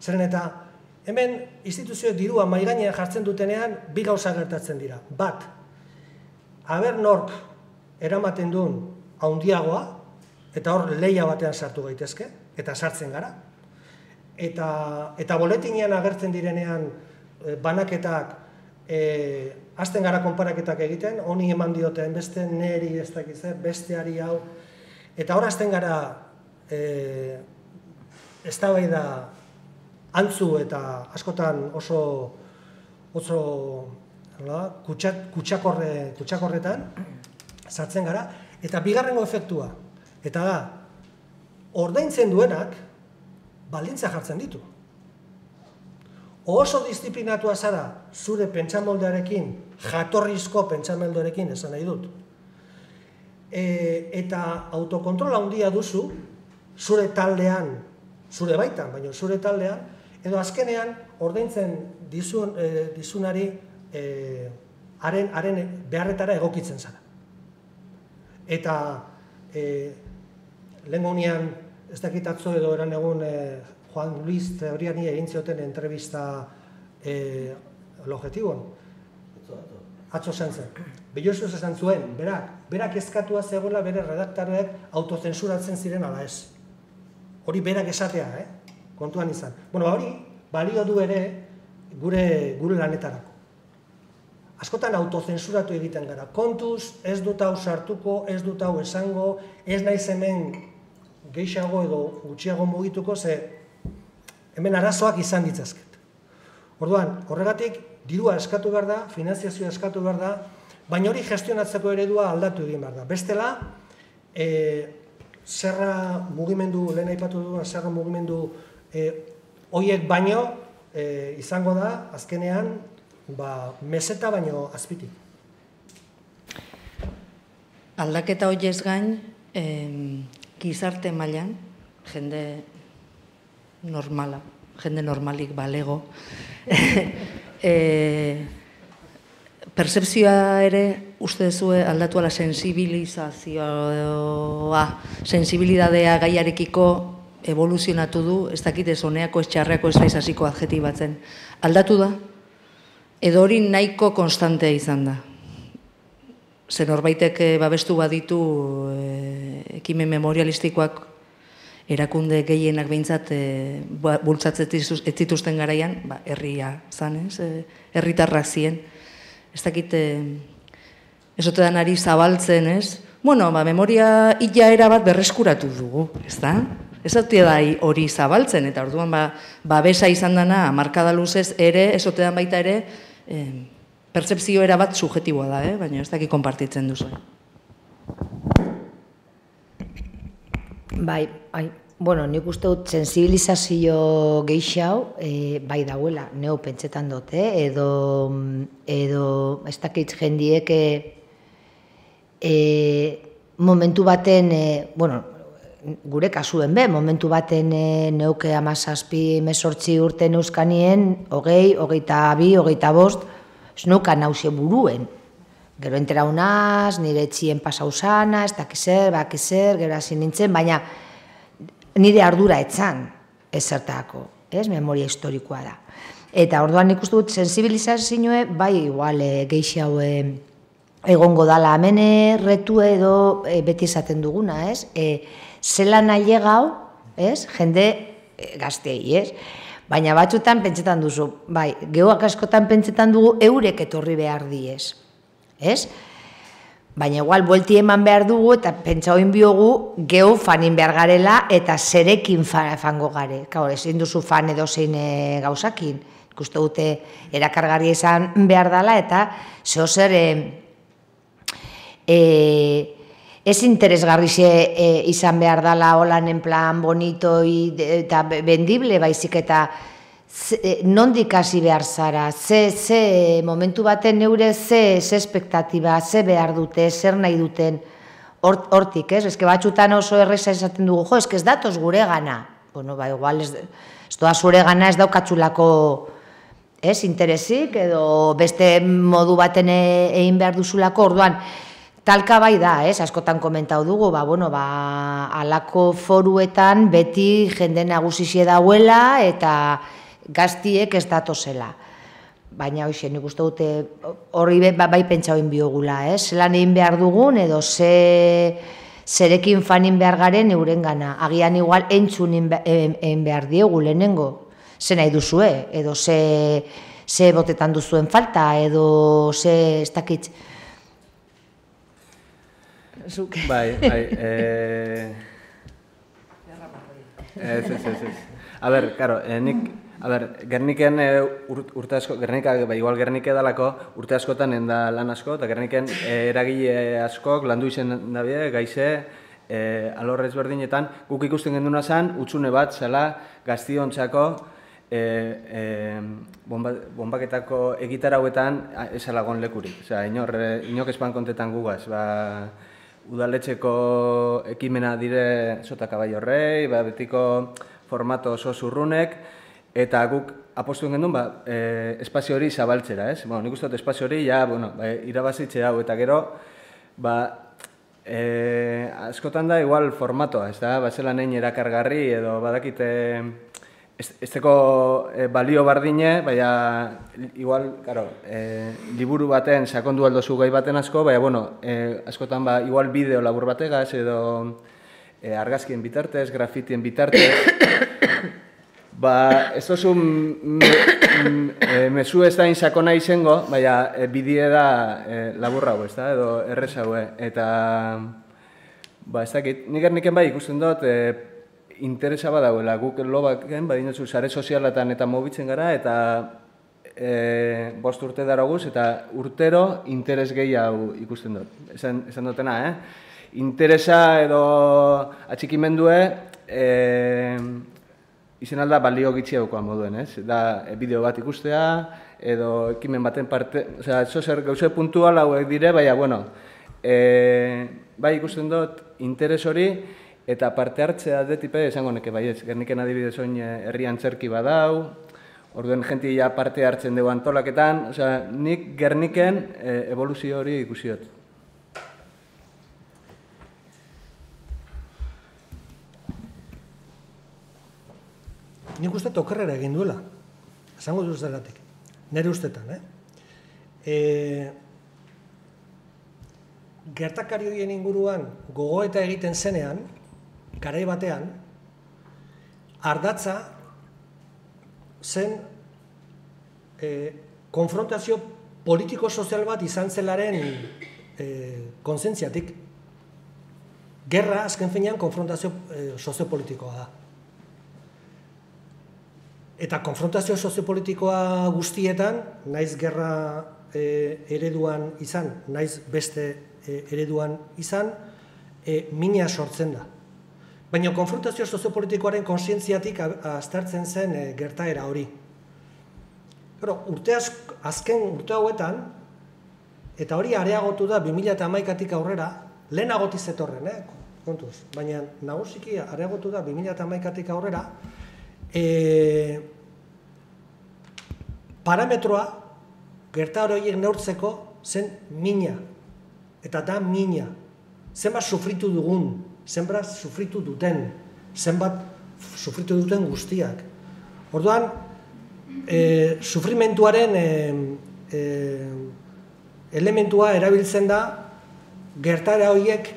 Zeren eta hemen instituzioek dirua maigainean jartzen dutenean bi gauza gertatzen dira. Bat, aber nork eramaten duen haundiagoa, eta hor lehia batean sartu gaitezke, eta sartzen gara. Eta boletinean agertzen direnean banaketak, azten gara konparaketak egiten, honi eman dioten beste, neri ez dakizte, besteari hau, eta hor azten gara ez da bai da antzu eta askotan oso kutsakorretan sartzen gara, eta bigarrengo efektua. Eta da, ordaintzen duenak, baldintza jartzen ditu. Oso disziplinatua zara, zure pentsamoldearekin, jatorrizko pentsamoldearekin, esan nahi dut. Eta autokontrola handia duzu, zure taldean, zure baitan, baina zure taldean, edo azkenean, ordaintzen dizunari, haren beharretara egokitzen zara. Eta lehenko honean, ez dakitatzo edo eran egun Juan Luis Teoriani egin zioten entrevista L'Objetibon. atzo esan zen. Bellosuz esan zuen, berak, berak ezkatua zegoela bere redaktaroek autozensuratzen ziren ala ez. Hori berak esatea, eh? Kontuan izan. Bueno, hori, balio du ere gure gure lanetarako. Askotan autozensuratu egiten gara. Kontuz, ez dut hau sartuko, ez dut hau esango, ez naiz hemen gehiago edo gutxiago mugituko, ze hemen arazoak izan ditzazket. Orduan, horregatik, dirua eskatu behar da, finanziazioa eskatu behar da, baina hori gestionatzeko eredua aldatu egin behar da. Bestela, zerra mugimendu, lehen aipatu duan, zerra mugimendu horiek baino izango da, azkenean, meseta baino azpitik. Aldaketa horiez gain, gizarte mailan, jende normala, jende normalik balego, percepzioa ere uste duzue aldatu ala sensibilizazioa, sensibilidadea gaiarekiko evoluzionatu du, ez dakit ez honeako, ez txarreako, ez daizaziko adjetibatzen. Aldatu da? Edo hori nahiko konstantea izan da. Zer norbaitek babestu baditu ekimen memorialistikoak erakunde gehienak behintzat bultzatzen ez zituzten garaian, herria zan, herritarrak ziren. Ez dakit, ez ote da nari zabaltzen, ez? Bueno, memoria ilaera bat berreskuratu dugu, ez da? Ez ote da hori zabaltzen, eta orduan babesa izan dana, markada luzez ere, ez ote dan baita ere, pertsepzio era bat subjetiboa da, baina ez dakik konpartitzen duzu. Bai, bueno, nik uste dut sensibilizazio gehiago bai dauela, neu pentsetan dut, edo ez dakit jendiek momentu baten, bueno, gure kasuen be, momentu baten neuke hamazazpi hemezortzi urte neuzkanien, hogei, hogeita bi, hogeita bost, ez nuka nausia buruen. Gero entera honaz, nire txien pasauzana, ez dakizer, bakizer, gero hasi nintzen, baina nire ardura etzan ezertako, ez, memoria historikoa da. Eta orduan ikustu dut, sensibilizazioe, bai, igual, gehiago egongo dala, amene, retu edo beti esaten duguna, ez, zela nahi egau, ez, jende gaztei, ez. Baina batzutan pentsetan duzu, bai, gehoak askotan pentsetan dugu eurek etorri behar diez, ez? Baina igual, buelti eman behar dugu eta pentsa hoin biogu geho fanin behar garela eta zerekin fango gare. Kaur, ezin duzu fan edo zein gauzakin, ikuste dute erakargarri izan behar dela eta zeo zer ez interesgarrixe izan behar dela holanen plan bonito eta bendible baizik eta nondik hasi behar zara, ze momentu baten neure, ze espektatiba, ze behar dute, zer nahi duten hortik, ez? Ezke batxutan oso erreza esaten dugu, jo, ezke ez datoz gure gana. Bueno, ba, igual, ez doa zure gana ez daukatzulako, ez, interesik, edo beste modu baten egin behar duzulako, orduan, talka bai da, ez, askotan komentau dugu, ba, bueno, ba, alako foruetan beti jende nagusixe dauela, eta gaztiek ez datozela. Baina, hoxe, nik uste dute horri bai pentsa hoin biogula, ez? Zelan egin behar dugun edo zerekin fanin behar garen euren gana. Agian igual entzun egin behar diegu lehenengo. Ze nahi duzue, edo ze botetan duzuen falta, edo ze ez dakit. Bai, bai. Ez, ez, ez. A ber, karo, nik... A ber, Gerniken urte asko, Gernika, igual Gernika edalako, urte askotan enda lan asko, eta Gerniken eragile askok, landu izen dabide, gaize, alorrez berdinetan, guk ikusten genduna zen, utzune bat, zela, gaztiontzako, bombaketako egitarauetan esalagon lekurik. Osea, inok espan kontetan gugaz, ba... Udaletxeko ekimena dire sotakabai horrei, ba, betiko formato oso zurrunek, eta guk apostuen gendun, espazio hori zabaltzera, ez? Nik uste dut espazio hori, ja, bueno, irabazitxe hau, eta gero, ba, askotan da, igual, formatoa, ez da? Ba, zelan egin erakargarri, edo badakite Ezteko balio bardine, baina, igual, karo, liburu baten sakondu aldozu gai baten asko, baina, bueno, askotan, ba, igual bideo labur bategaz, edo argazkien bitartez, grafitien bitartez, ba, ez dozu mesu ez da insakona izango, baina, bidie da laburra hau, ez da, edo errez hau, eta, ba, ez dakit, nik erniken bai ikusten dut, interesa badagoela, guk Lobaken, badin dutzu, sare sozialatan eta mobitzen gara, eta bost urte dara guz, eta urtero interes gehiago ikusten dut. Esan dutena, eh? Interesa edo atxikimendue, izen alda balio gitziagokoan moduen, ez? Da, bideo bat ikustea, edo ekimen baten parte, osea, zozer gauzea puntua lauek dire, baina, bueno, bai ikusten dut interes hori, eta parte hartzea aldetipe esango neke baietz, Gerniken adibidez oin herrian txerki badau, orduen jentia parte hartzen dugu antolaketan, osea, nik Gerniken evoluzio hori ikusiot. Nik uste tokerrera egin duela, esango duz delatik, nire ustetan, eh? Gertakari horien inguruan gogoeta egiten zenean, garai batean, ardatza zen konfrontazio politiko-sozial bat izan zelaren konzientziatik. Gerra, azken finean, konfrontazio soziopolitikoa da. Eta konfrontazio soziopolitikoa guztietan, naiz gerra ereduan izan, naiz beste ereduan izan, mina sortzen da. Baina konfrontazio soziopolitikoaren konsientziatik aztertzen zen gertaera hori. Urte azken urte hauetan, eta hori areagotu da bi mila hamaikatik aurrera, lehen agotiz etorren, kontuz, baina nagusiki areagotu da bi mila hamaikatik aurrera, parametroa gertaera horiek neurtzeko zen mina, eta da mina, zenbat sufritu dugun, zenbat sufritu duten, zenbat sufritu duten guztiak. Orduan, sufrimentuaren elementua erabiltzen da gertaera horiek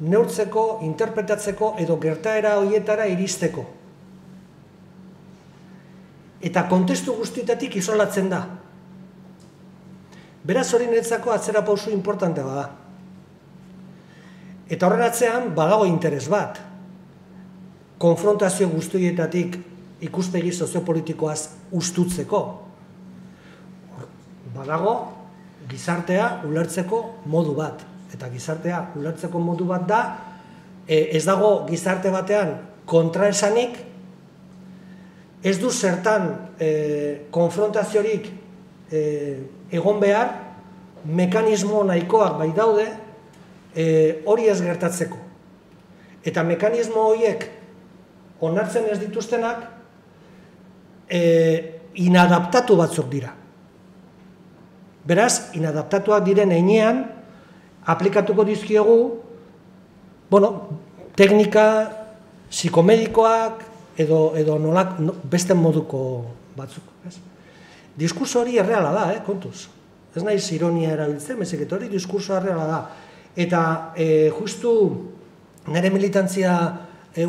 neurtzeko, interpretatzeko edo gertaera horietara iristeko. Eta kontestu guztietatik izolatzen da. Beraz hori netzako atzera pausu importantea bada. Eta horren atzean, badago interes bat. Konfrontazio guztietatik ikuspegi soziopolitikoaz ustutzeko. Badago gizartea ulertzeko modu bat. Eta gizartea ulertzeko modu bat da, ez dago gizarte batean kontraesanik, ez du zertan konfrontaziorik egon behar, mekanismo nahikoak bai daude, hori ez gertatzeko. Eta mekanismo horiek onartzen ez dituztenak inadaptatu batzuk dira. Beraz, inadaptatuak diren heinean aplikatuko dizkiogu, bueno, teknika, psikomedikoak edo nolak beste moduko batzuk. Diskurso hori erreala da, kontuz. Ez naiz ironia erabiltzen, meseketo hori diskurso erreala da. Eta justu nire militantzia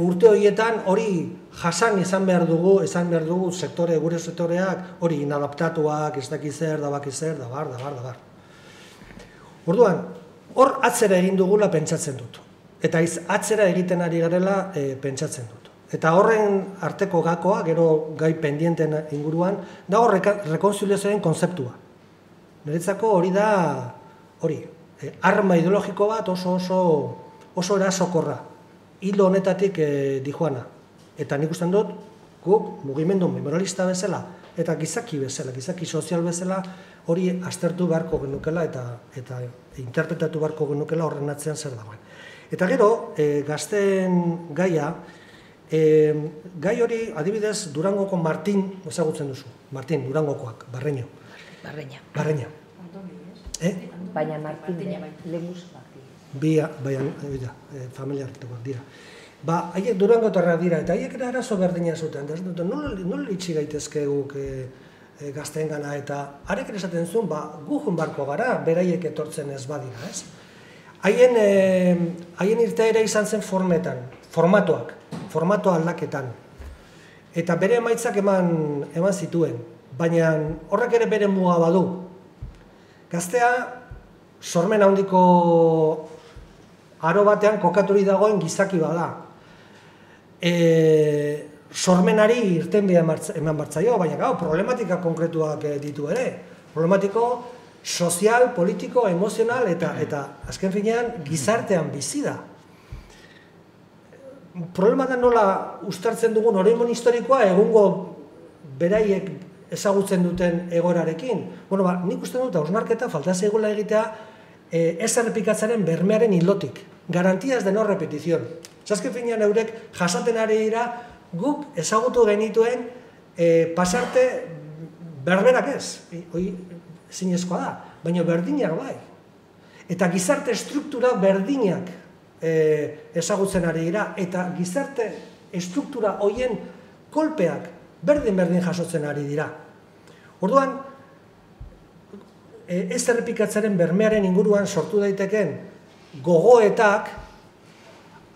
urte horietan hori jasan izan behar dugu, esan behar dugu sektore, gure sektoreak hori inadaptatuak, ez dakizer, dabakizer, dabar, dabar, dabar. Orduan, hor atzera egin dugula pentsatzen dut. Eta atzera egiten ari garela pentsatzen dut. Eta horren arteko gakoa, gero gai pendienten inguruan, da hor rekonziliazioaren konzeptua. Niretzako hori da, hori, arma ideologiko bat oso oso erasokorra, hilo honetatik dijoana. Eta nik usten dut, guk mugimendu memorialista bezala, eta gizaki bezala, gizaki sozial bezala, hori aztertu beharko genukela eta interpretatu beharko genukela horren atzean zer dagoen. Eta gero, gazten gaia, gai hori adibidez Durangoko Martin ezagutzen duzu. Martin, Durangokoak, Barreño. Barreña. Barreña. Baina Martin, Lemus Martin. Baina, familiartekoak dira. ba, haiek durangotarrak dira, eta haiek ere arazo berdina zuten, nola itxi gaitezke guk gazteengana, eta harek ere esaten zuen, ba, gu junbarko gara, beraiek etortzen ez badira, ez? Haien irteera izan zen formetan, formatuak, formatua aldaketan, eta bere emaitzak eman zituen, baina horrek ere bere muga badu. Gaztea, sormen handiko aro batean kokaturi dagoen gizaki bada. Sormenari irtenbidea eman bartzaio, baina gau, problematika konkretuak ditu ere. Problematiko sozial, politiko, emozional eta azken finean gizartean bizi da. Problema da nola uztartzen dugun oroimen historikoa egungo beraiek ezagutzen duten egorarekin. Bueno, ba, nik uste dut hausnarketa falta zaigula egitea ez errepikatzaren bermearen hilotik. Garantiaz de no repetición. Zasken finean eurek jasaten ari dira guk ezagutu genituen pasarte berberak ez. Hoi zinezkoa da, baina berdinak bai. Eta gizarte struktura berdinak ezagutzen ari dira, eta gizarte struktura hoien kolpeak berdin-berdin jasotzen ari dira. Orduan, ez errepikatzaren bermearen inguruan sortu daiteken gogoetak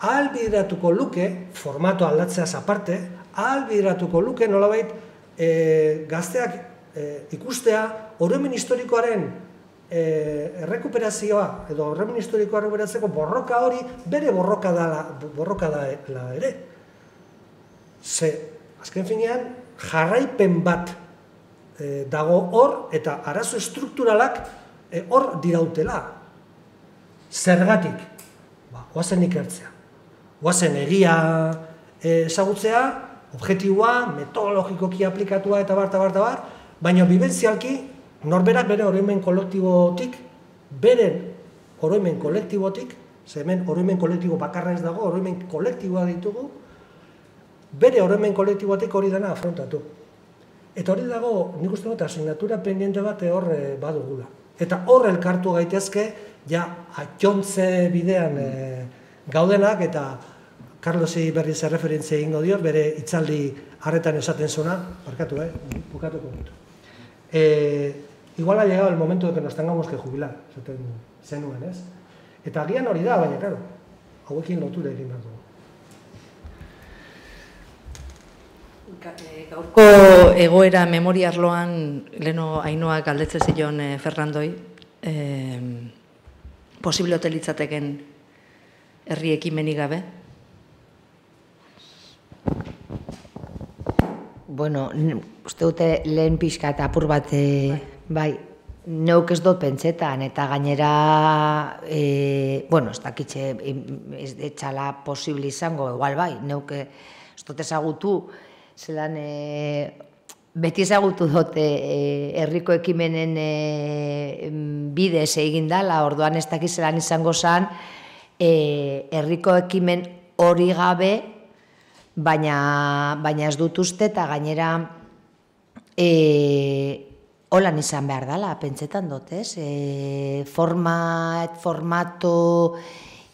ahalbideratuko luke, formato aldatzeaz aparte, ahalbideratuko luke nolabait gazteak ikustea oroimen historikoaren errekuperazioa edo oroimen historikoa errekuperatzeko borroka hori bere borroka dela ere. Ze azken finean, jarraipen bat dago hor eta arazo estrukturalak hor dirautela. Zergatik, oazen ikertzea. Oazen egia ezagutzea, objektiboa, metodologikoki aplikatua eta bar, eta bar, eta bar, baina bibentzialki norberak bere oroimen kolektibotik, beren oroimen kolektibotik, zemen oroimen kolektibo bakarra ez dago, oroimen kolektiboa ditugu, bere oroimen kolektiboatik hori dena afrontatu. Eta hori dago, nik uste dut, asignatura pendiente bat hor badugula. Eta hor elkartu gaitezke, ja, atxontze bidean gaudenak, eta Carlosi berriz erreferentzia egingo dio, bere hitzaldi harretan esaten zona, barkatu, eh, bukatuko dut. Igual ha llegado el momento de que nos tengamos que jubilar, zenuen, ez? Eta agian hori da, baina, klaro, hauekin lotura egin behar dugu. Gaurko egoera memoria arloan leno Ainhoa galdetze zion Fernandoi posible ote litzateken herri ekimenik gabe? Bueno, uste dute lehen pixka eta apur bat bai, neuk ez dut pentsetan eta gainera bueno, ez dakitxe ez detxala posible izango, igual bai, neuk ez dut ezagutu zelan beti ezagutu dut herriko ekimenen bidez egin dala, orduan ez dakiz zelan izango zan herriko ekimen hori gabe, baina ez dut uste eta gainera holan izan behar dala, pentsetan dut, ez? Format, formato,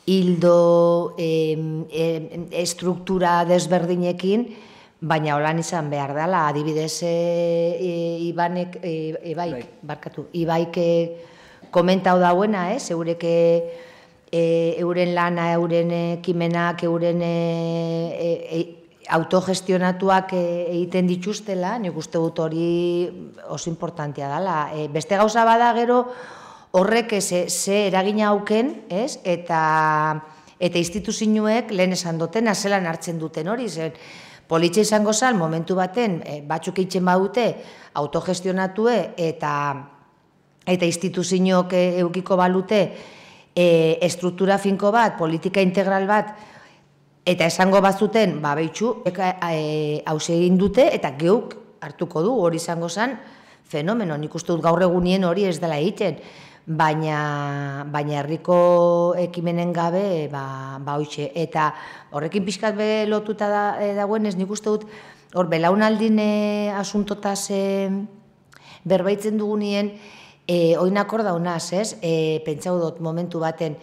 hildo, estruktura desberdinekin, baina holan izan behar dela, adibidez Ibaik komentau dauena, eurek euren lana, euren ekimenak, euren autogestionatuak egiten dituztela, nik uste dut hori oso importantia dela. Beste gauza bada gero horrek ze eragina auken, eta instituzioek lehen esan dutena zelan hartzen duten hori, zen politxe izango zan, momentu baten, batzuk eitzen badute, autogestionatue eta instituzioak eukiko balute estruktura finko bat, politika integral bat, eta esango bazuten, ba, behitxu, hause egin dute, eta geuk hartuko du, hori izango zan, fenomeno, nik uste dut gaur egunien hori ez dela egiten, baina herriko ekimenen gabe hauxe. Eta horrekin pixkat belotuta dagoen ez nik uste dut, hor belaunaldin asuntotaz berbaitzen dugunien, oinak hor daunaz, pentsau dut momentu baten,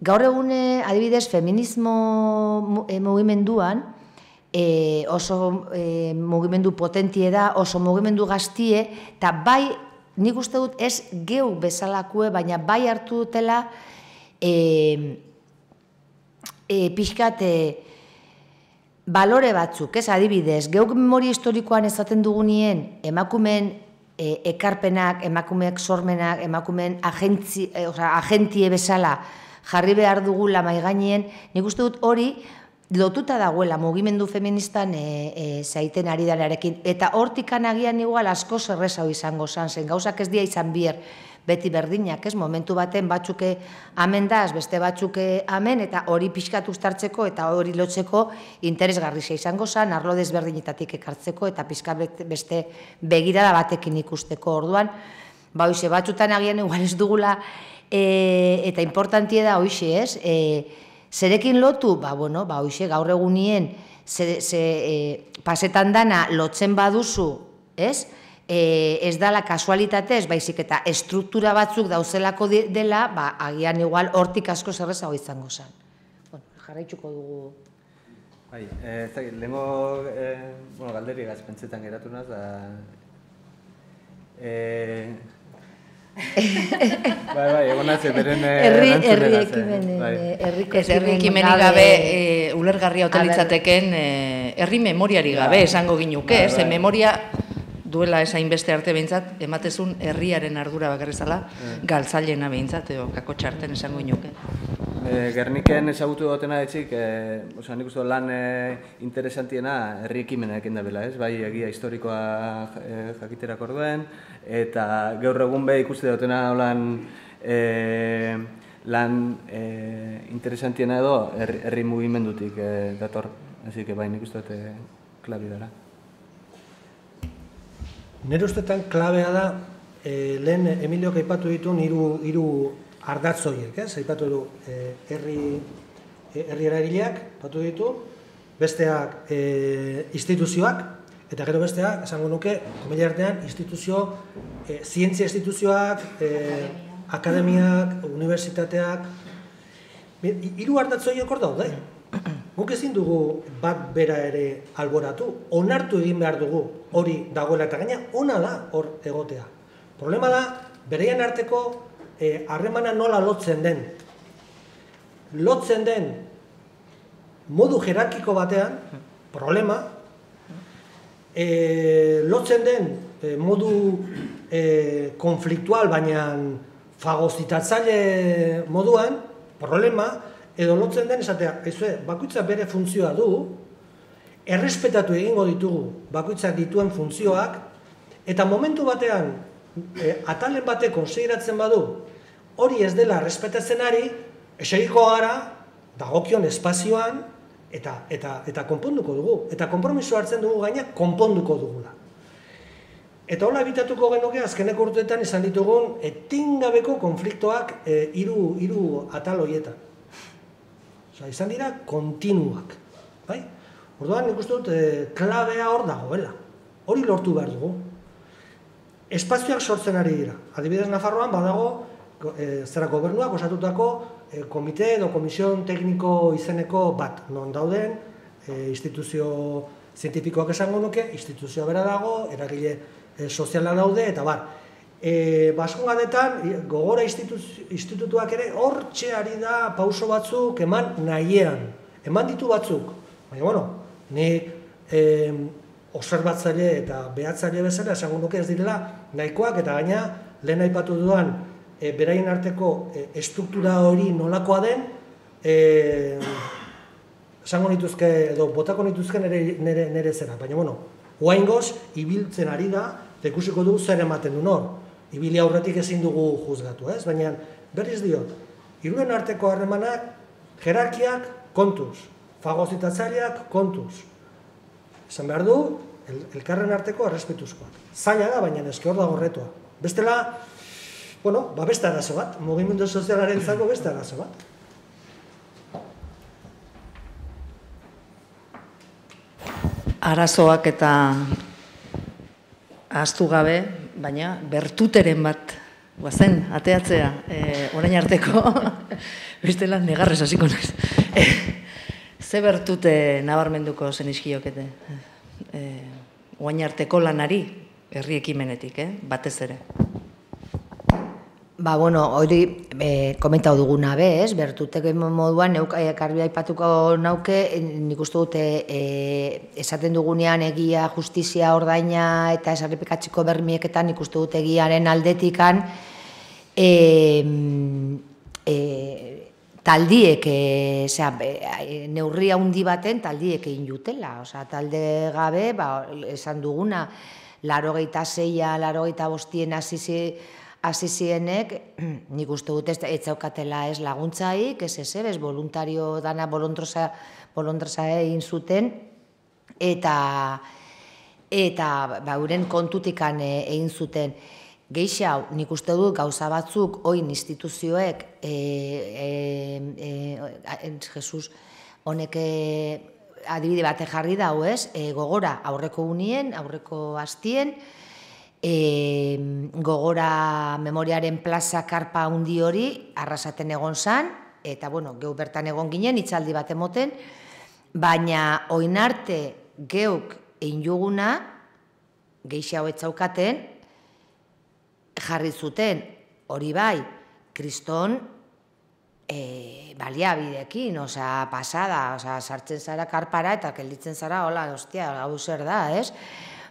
Gaur egun adibidez feminismo mugimenduan oso mugimendu potentie da, oso mugimendu gaztie, eta bai, nik uste dut ez geu bezalakue, baina bai hartu dutela pixkat balore batzuk, ez adibidez, geuk memoria historikoan ezaten dugunien emakumeen ekarpenak, emakumeak sormenak, emakumeen agentie bezala, jarri behar dugula maigainien, nik uste dut hori lotuta dagoela mugimendu feministan zaiten ari danarekin. Eta hortikan agian igual asko zerrezau izango zan zen, gauzak ez dia izan bier beti berdinak, ez momentu baten batzuke amen daz, beste batzuke amen, eta hori pixkatu ustartzeko eta hori lotzeko interesgarrizia izango zan, arlo desberdinetatik ekartzeko eta pixkat beste begirada batekin ikusteko orduan. Ba, hoxe, batzutan agian igual ez dugula eta importantie da hoxe, ez? Zerekin lotu? Ba, bueno, ba, hoxe, gaur egunien pasetan dana lotzen baduzu, ez? Ez dala kasualitatez, baizik eta estruktura batzuk dauzelako dela, ba, agian igual hortik asko zerrezago izango zen. Bueno, jarraitzuko dugu. Bai, ez dakit, lehenko, bueno, galderi gazpentzetan geratu naz, da... Bai, bai, egon nazi, beren erantzunera zen. Herri ekimeni gabe ulergarria otelitzateken herri memoriari gabe esango ginuke, zen memoria duela esain beste arte behintzat, ematezun herriaren ardura bakarrezala galtzailena behintzat, edo kako txarten esango ginuke. Gerniken ezagutu egotena etzik, nik uste lan interesantiena herri ekimenak indabela, bai egia historikoa jakiterak orduen, eta gaur egun be ikuste egotena lan interesantiena edo herri mugimendutik dator, bai nik uste dute klabi dara. Nire ustetan klabea da, lehen Emilio kaipatu ditun hiru ardatzoiek, ez? Aipatu du herri eragileak, aipatu ditu, besteak instituzioak, eta gero besteak, esango nuke, komedia artean, instituzio, zientzia instituzioak, akademiak, unibertsitateak, hiru ardatzoiek hor daude. Guk ezin dugu bat bera ere alboratu, onartu egin behar dugu hori dagoela eta gaina, ona da hor egotea. Problema da, berean arteko harremana nola lotzen den. Lotzen den modu jerarkiko batean, problema, lotzen den modu konfliktual, baina fagozitatzaile moduan, problema, edo lotzen den esatea, bakoitza bere funtzioa du, errespetatu egingo ditugu bakoitzak dituen funtzioak, eta momentu batean, atalen batek konsideratzen badu, hori ez dela errespetatzen ari, eseriko gara, dagokion espazioan, eta konponduko dugu, eta konpromiso hartzen dugu gaina, konponduko dugula. Eta hola bitatuko genuke azkeneko urteetan izan ditugun etengabeko konfliktoak hiru atal horietan. Izan dira kontinuak. Orduan, nik uste dut, klabea hor dagoela. Hori lortu behar dugu. Espazioak sortzen ari dira. Adibidez, Nafarroan badago zera gobernuak osatutako komite edo komision tekniko izeneko bat. Non dauden, instituzio zientifikoak esango nuke, instituzioa bera dago, eragile soziala daude, eta bar. Baskongatetan, gogora institutuak ere hortxe ari da pauso batzuk eman nahiean, eman ditu batzuk. Baina, bueno, nik obserbatzaile eta behatzaile bezala esango nuke ez direla nahikoak, eta gaina lehen aipatu duan beraien arteko estruktura hori nolakoa den, esango nituzke edo botako nituzke nire zera. Baina, bueno, oaingoz, ibiltzen ari da, eta ikusiko dugu zer ematen du nor. Ibili aurretik ezin dugu juzgatu, ez? Baina, berriz diot, hiruren arteko harremanak, jerarkiak kontuz, fagozitatzaileak kontuz. Esan behar du, elkarren arteko errespetuzkoak. Zaila da, baina eske hor dago retua. Bestela, bueno, ba beste arazo bat, mugimendu sozialaren zako beste arazo bat. Arazoak eta... ahaztu gabe, baina bertuteren bat guazen, ateatzea, orain arteko Bestelan negarrez hasiko naiz. Ze bertute nabarmenduko zen izkiokete? Oain arteko lanari, herri ekimenetik, batez ere. Ba, bueno, hori komentau duguna bez, bertuteko moduan, karbi aipatuko nauke, nik uste dute esaten dugunean egia justizia ordaina eta esarrepikatziko bermieketan nik uste dute egiaren aldetikan taldiek, neurria handi baten taldiek egin jutela, talde gabe, esan duguna, laurogeita seia, laurogeita bostien azizi, azizienek, nik uste dut ez daukatela ez laguntzaik, ez ezer, ez voluntario dana bolontrosa egin zuten, eta bauren kontutikan egin zuten. Geixau, nik uste dut gauza batzuk, oin instituzioek, Jesus, honek adibide bate jarri dau ez, gogora aurreko unien, aurreko hastien, gogora memoriaren plaza karpa hundi hori arrasaten egon zan, eta bueno, geu bertan egon ginen, itzaldi bat emoten, baina oin arte geuk egin juguna, geixau etzaukaten, jarri zuten, hori bai, kriston baliabidekin, oza, pasada, oza, sartzen zara karpara eta kelditzen zara, hola, ostia, hau zer da, ez?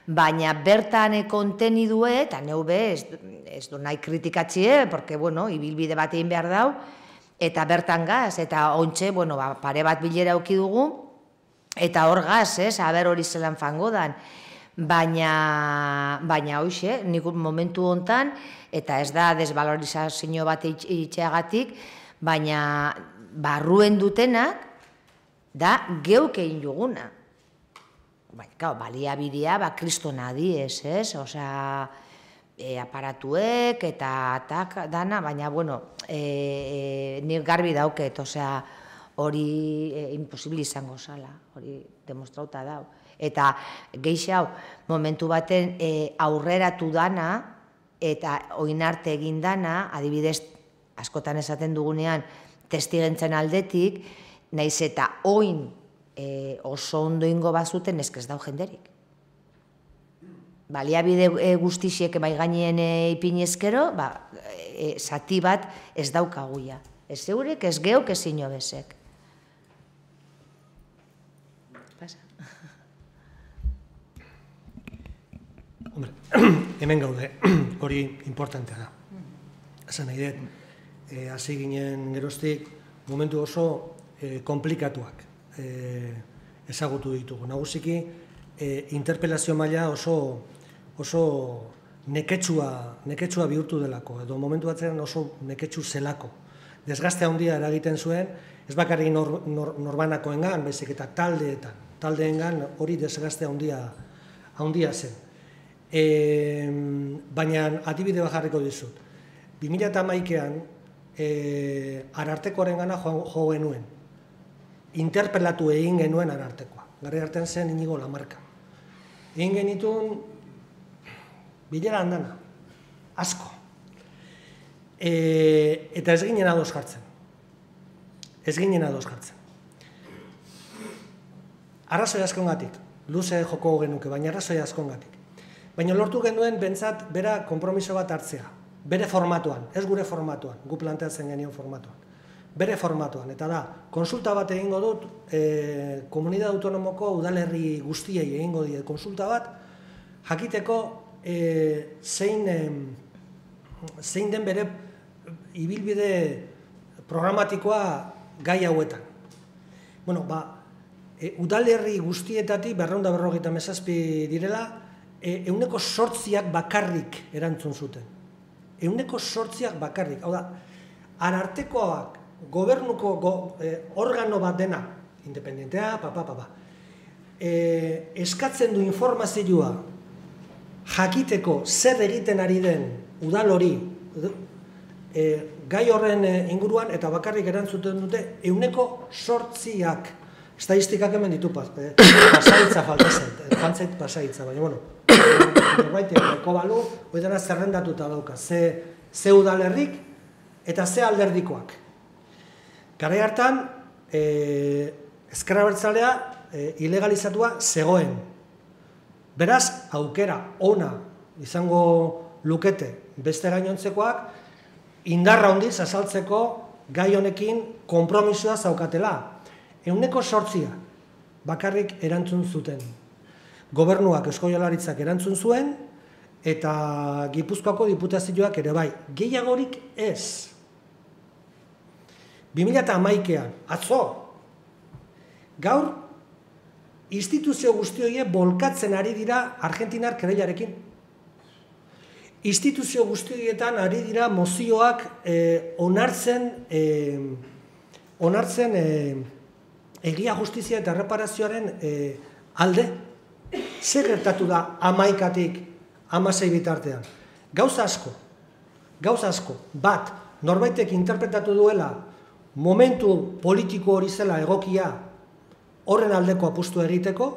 Baina bertan kontenidue, eta neu bez, ez du nahi kritikatzie, porque, bueno, ibilbide bat egin behar dau, eta bertan gaz, eta ontxe, bueno, pare bat bilera okidugu, eta hor gaz, ez, haber hori zelan fango dan, baina, baina, hoxe, nik momentu hontan, eta ez da desbalorizazio bat itxeagatik, baina barruen dutenak, da geuk egin juguna. Baliabidea, ba, kristona diez, ez? Osa, aparatuek eta dana, baina, bueno, nire garbi dauket, osea, hori imposibili izango zala, hori demostrauta dau. Eta geixau, momentu baten aurreratu dana, eta oin arte egin dana, adibidez, askotan esaten dugunean, testigentzen aldetik, nahiz eta oin, oso ondo ingo bazuten ezkez dau jenderik. Baliabide guztiziek baiganien ipinezkero, zati bat ez daukaguia. Ez eurek, ez geuk, ez inobezek. Pasa. Hemen gaude, hori importantea da. Esan nahi dut, hasi ginen geroztik momentu oso komplikatuak ezagutu ditugu. Nagusiki, interpelazio maila oso neketsua bihurtu delako, edo momentu batzen oso neketsu zelako. Desgazte handia eragiten zuen, ez bakarrik norbanakoengan, baizik eta taldeetan, taldeengan hori desgazte handia zen. Baina adibide bajarriko dizut. bi mila hamaikean arartekoaren gana jo genuen, interpelatu egin genuen arartekoa. Garri hartan zen Inigo Lamarca. Egin genitun bilera handana, asko. Eta ez ginen ados jartzen. Ez ginen ados jartzen. Arrazoi askongatik, luze joko genuke, baina arrazoi askongatik. Baina lortu genuen bentsat bera kompromiso bat hartzea. Bere formatuan, ez gure formatuan, gu planteatzen genion formatuan. Bere formatuan, eta da, konsulta bat egingo dut, komunidad autonomoko udalerri guztiei egingo dira konsulta bat, jakiteko zein den bere ibilbide programatikoa gai hauetan. Bueno, ba, udalerri guztietatik berrehun eta berrogeita hamazazpi direla, ehuneko zortziak bakarrik erantzun zuten. Ehuneko zortziak bakarrik, hau da, arartekoak, gobernuko organo bat dena, independentea, papapapa, eskatzen du informazioa jakiteko zer egiten ari den udal hori gai horren inguruan eta bakarrik erantzuten dute ehuneko zortziak. Estadistikak hemen ditu pasaitza falta zen, jantzait pasaitza, baina, bueno, norbaitek kobalu, hori dena zerrendatuta dauka, ze udalerrik eta ze alderdikoak. Garai hartan, ezkerra abertzalea ilegalizatua zegoen. Beraz, aukera ona izango lukete beste gainontzekoak, indarra handiz azaltzeko gai honekin konpromisoa zaukatela. Ehuneko zortzia bakarrik erantzun zuten. Gobernuak, Eusko Jaurlaritzak erantzun zuen, eta Gipuzkoako diputazioak ere bai. Gehiagorik ez. bi mila hamaikean, atzo, gaur, instituzio guztioie bolkatzen ari dira Argentinar kereliarekin. Instituzio guztioietan ari dira mozioak onartzen onartzen egia justizia eta erreparazioaren alde. Zer gertatu da hamaikatik hamasei bitartean? Gauza asko, gauza asko, bat, norbaitek interpretatu duela momentu politiko hori zela egokia horren aldeko apustu egiteko,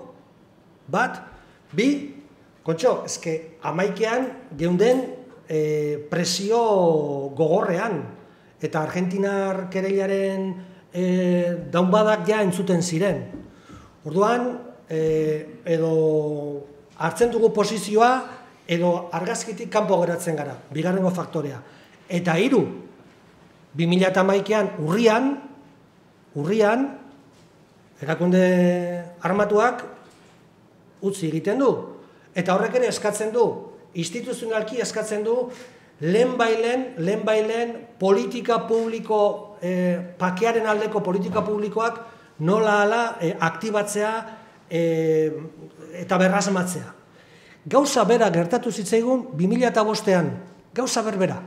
bat, bi, kontxo, ezke hamaikean geunden presio gogorrean, eta Argentinar kereliaren daunbadak ja entzuten ziren. Orduan, edo hartzen dugu posizioa, edo argazkitik kanpo geratzen gara, bigarrengo faktorea. Eta hiru, bi mila hamaikean urrian, urrian, erakunde armatuak utzi egiten du. Eta horrek ere eskatzen du, instituzionalki eskatzen du, lehen bailen, lehen bailen politika publiko, pakearen aldeko politika publikoak nola ala aktibatzea eta berrasmatzea. Gauza bera gertatu zitzaigun bi mila bostean, gauza berbera.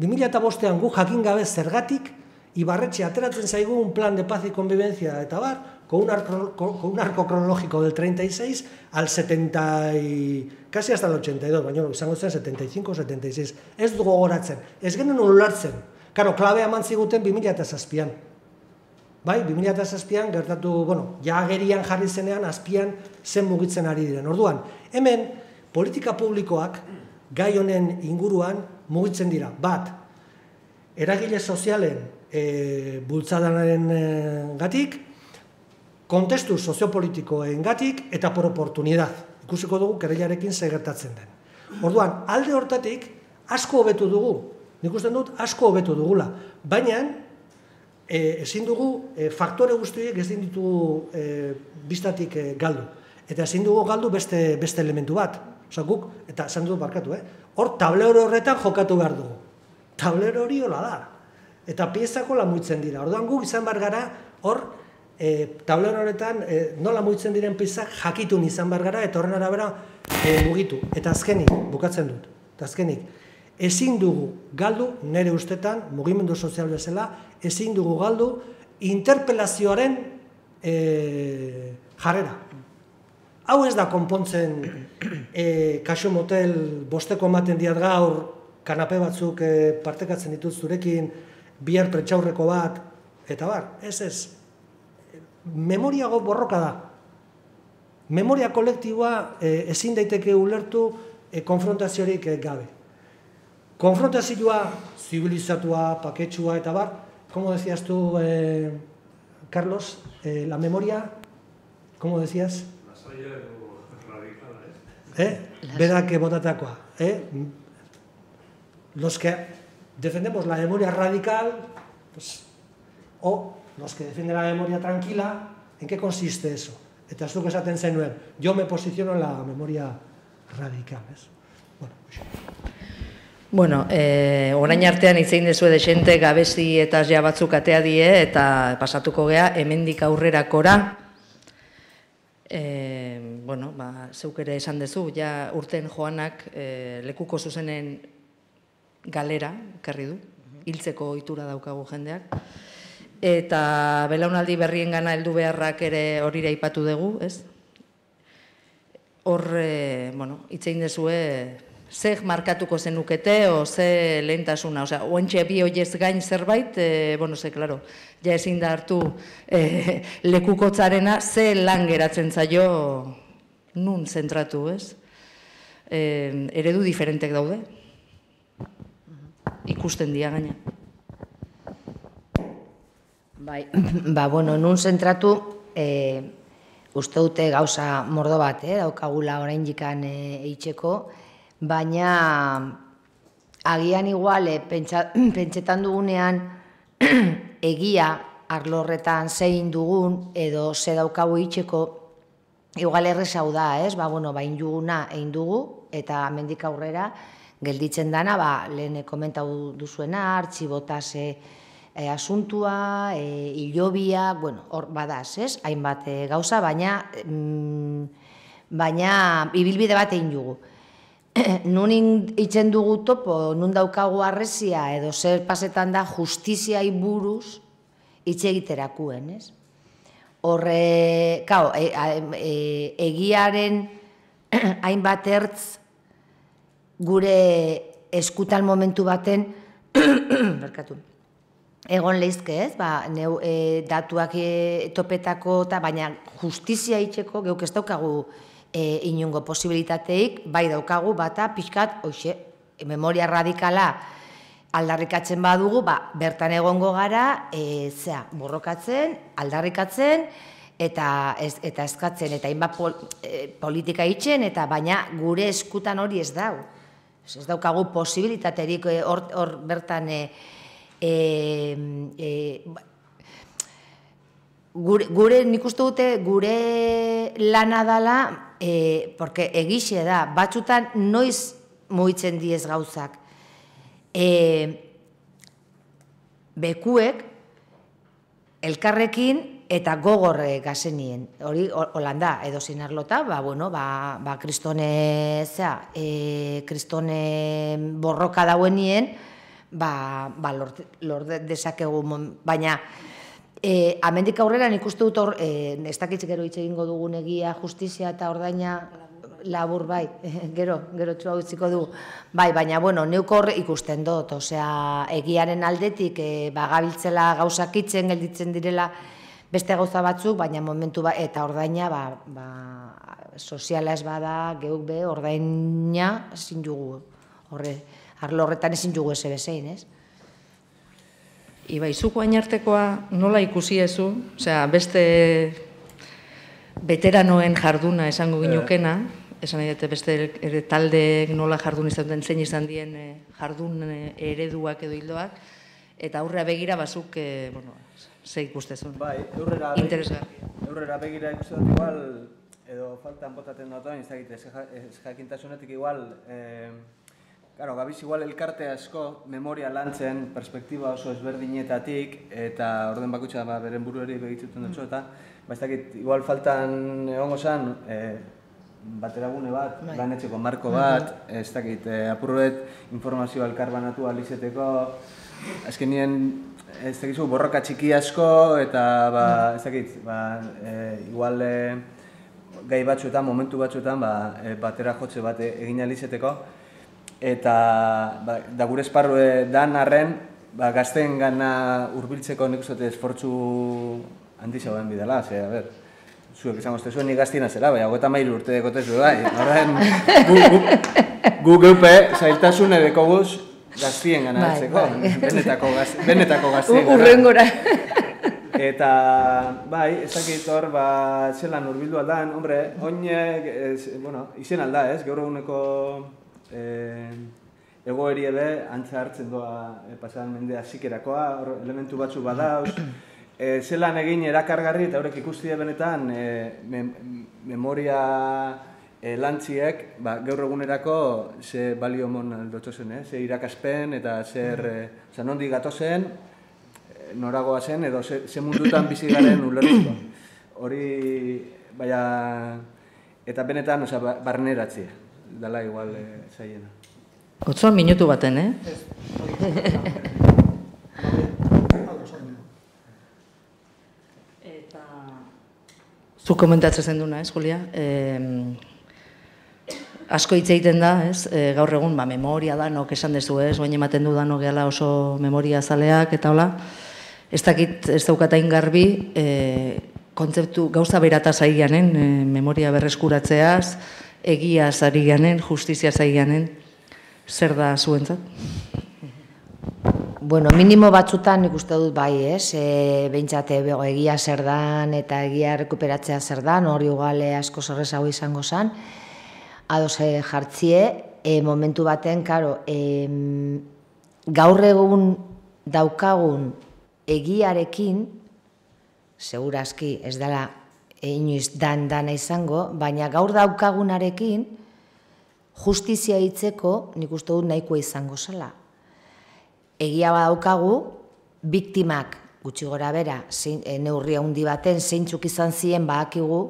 bi mila bostean gu jakin gabe zergatik, Ibarretxe ateratzen zaigun plan de paz y convivencia, eta bar, con un arco cronológico del treinta y seis al setenta y... casi hasta el ochenta y dos, baina izango zen setenta y cinco setenta y seis. Ez dugu gogoratzen, ez genuen ulertzen. Karo, klabea eman ziguten bi mila zazpian. Bai, bi mila zazpian gertatu, bueno, ja agerian jarri zenean, azpian zen mugitzen ari diren. Orduan, hemen politika publikoak gai honen inguruan mugitzen dira. Bat, eragile sozialen bultzadanaren gatik, kontestu soziopolitikoen gatik, eta por oportunidad. Ikusiko dugu kereliarekin segertatzen den. Orduan, alde hortatik asko hobetu dugu. Nik usten dut, asko hobetu dugula. Baina, ezin dugu, faktore guztiek ezin ditu bistatik galdu. Eta ezin dugu galdu beste elementu bat. Osa guk, eta zan dut barkatu, eh? Hor, tablero horretan jokatu behar dugu. Tablero hori hola da. Eta piezako la muitzen dira. Orduan guk izan behar gara, hor, tablero horretan nola muitzen diren piezak jakitun izan behar gara, eta horren arabera mugitu. Eta azkenik, bukatzen dut, eta azkenik, ezin dugu galdu, nire ustetan, mugimendu sozial bezala, ezin dugu galdu interpelazioaren jarrera. Hau ez da konpontzen kasu motel bosteko ematen diat gaur, kanape batzuk partekatzen ditut zurekin, bihar pretxaurreko bat, eta bar, ez ez. Memoriago borroka da. Memoria kolektiboa ezin daiteke ulertu konfrontaziorik gabe. Konfrontazioa, zibilizatua, paketxua, eta bar, como decías tú, Carlos, la memoria, como decías? Lasaia edo radikala, eh? Berak botatakoa, eh? Los que defendemos la memoria radical, o los que defienden la memoria tranquila, ¿en qué consiste eso? Eta zuk esaten zenuen, yo me posiciono en la memoria radical, ez? Bueno, pues... Bueno, orain artean itzein dezu edexente gabezi eta ja batzuk atea die eta pasatuko gea hemendik aurrerakora. Bueno, zeuk ere esan dezu, ja urten joanak lekuko zuzenen galera, karri du, hiltzeko ohitura daukagu jendeak. Eta belaunaldi berrien gana heldu beharrak ere horira aipatu dugu, ez? Hor, bueno, itzein dezue... Zer markatuko zenukete, o ze lehentasuna, osea, oentxe bi hoiez gain zerbait, bueno, ze, klaro, ja ezin da hartu lekukotzarena, ze lan geratzen zaio nun zentratu, ez? Eredu diferentek daude, ikusten dia gaina. Ba, bueno, nun zentratu, uste dute gauza mordo bat, daukagula orain jikan eitzeko, baina agian igual, pentsetan dugunean, egia arlorretan zein dugun, edo ze daukagu eitzeko, igual errezau da, ez? Ba, bueno, ba, induguna egin dugu, eta mendik aurrera, gelditzen dana, ba, lehen komentau duzuena, artxibotase asuntua, hilobia, bueno, hor badaz, ez? Hainbat gauza, baina, baina, ibilbide bat egin dugu. Nun itzen dugu topo, nun daukagu arrezia, edo zer pasetan da, justizia iburuz, hitz egiterakuen, ez? Horre, kao, egiaren hainbat ertz gure eskutan momentu baten egon lehizke ez, datuak topetako, baina justizia itxeko geuk ez daukagu inungo posibilitateik, bai daukagu bata pixkat, oixe, memoria radikala aldarrikatzen badugu, bertan egongo gara, zea, borrokatzen, aldarrikatzen, eta eskatzen, eta inbat politika itxen, eta baina gure eskutan hori ez dau. Ez daukagu posibilitaterik hor bertan gure, nik uste dute, gure lana dala, porque egixe da, batzutan noiz mugitzen diez gauzak. Bekuek elkarrekin eta gogorre gazenien, hori Holanda edo zinarlota, ba, bueno, ba, kristone, zera, kristone borroka dauenien, ba, lor dezakegu, baina, amendik aurrera nik uste dut hor, ez dakitz gero hitz egingo dugun egia, justizia eta ordaina, labur bai, gero, gero txua utziko dugu, bai, baina, bueno, neuko hor ikusten dut, osea, egiaren aldetik, bagabiltzela gauzakitzen, gelditzen direla, beste gauza batzuk, baina momentu bat, eta ordaina, soziala ez bada, geuk be, ordaina ezin dugu, horre, arlo horretan ezin dugu eze bezein, ez? Ibai, zuko ainartekoa nola ikusi ezu, osea, beste veteranoen jarduna esango ginukena, esan nahi dute beste taldeek nola jardun izan duen, zein izan dien jardun ereduak edo hildoak, eta aurrera begira bazuk, bueno, ze ikustezun. Bai, eurrera begira ikusten dut igual, edo faltan botaten dut, ez jakintasunetik igual, garo, gabiz igual elkarte asko memoria lantzen, perspektiba oso ezberdinetatik, eta orden bakutsa beren buruari begitzuten dut, eta bastakit, igual faltan egongo zan, bateragune bat, lanetxeko marko bat, ez dakit, apurret informazioa elkarbanatu alizeteko, azkenien, ez dakizu, borroka txiki asko eta, ez dakit, igual gai batzuetan, momentu batzuetan, batera jotze bat egin alizeteko. Eta, da gure esparru dan arren, gazten gana urbiltzeko nik uste esfortzu handi zauen bidela, ze, a ber, zuek izango zuen nik gaztina zela, bai, hogeita hamairu urte dekotezu, bai, horren, gu geupe, zailtasune dekoguz, gaztien gana hartzeko, benetako gaztien gana. Urrengora. Eta, bai, ez dakit hor, zelan urbildu aldan, hombre, oinek, bueno, izen alda ez, gaur eguneko egoeri ebe antza hartzen doa pasan mendea zikerakoa, elementu batzu badauz, zelan egin erakargarri eta horrek ikustia benetan memoria lantziek gaur egunerako ze balio mon aldotxo zen, ze irakaspen eta zer nondi gato zen, noragoa zen edo ze mundutan bizi garen ulertuko. Hori, baina, eta benetan barneratzi, dala igual zaiena. Gotzon minutu baten, eh? Eta zuk komentatzen zen duna, ez, Julia? Asko hitz egiten da, gaur egun, memoria danok esan dezu, baina ematen du danok gehala oso memoria zaleak, eta hola, ez dakit, ez daukatain garbi, kontzeptu gauza berataz ari ganen, memoria berreskuratzeaz, egiaz ari ganen, justiziaz ari ganen, zer da zuentzat? Bueno, minimo batzutan ikuste dut bai, ez, behintzate egia zer dan eta egia rekuperatzea zer dan, hori ugale asko zorrezago izango zan, ados jartzie, momentu baten, karo, gaur egun daukagun egiarekin, segurazki ez dela inoiz dan dana izango, baina gaur daukagunarekin justizia hitzeko nik uste dut nahikoa izango zela. Egia badaukagu, biktimak gutxi gora bera, neurria handi baten zeintzuk izan ziren badakigu,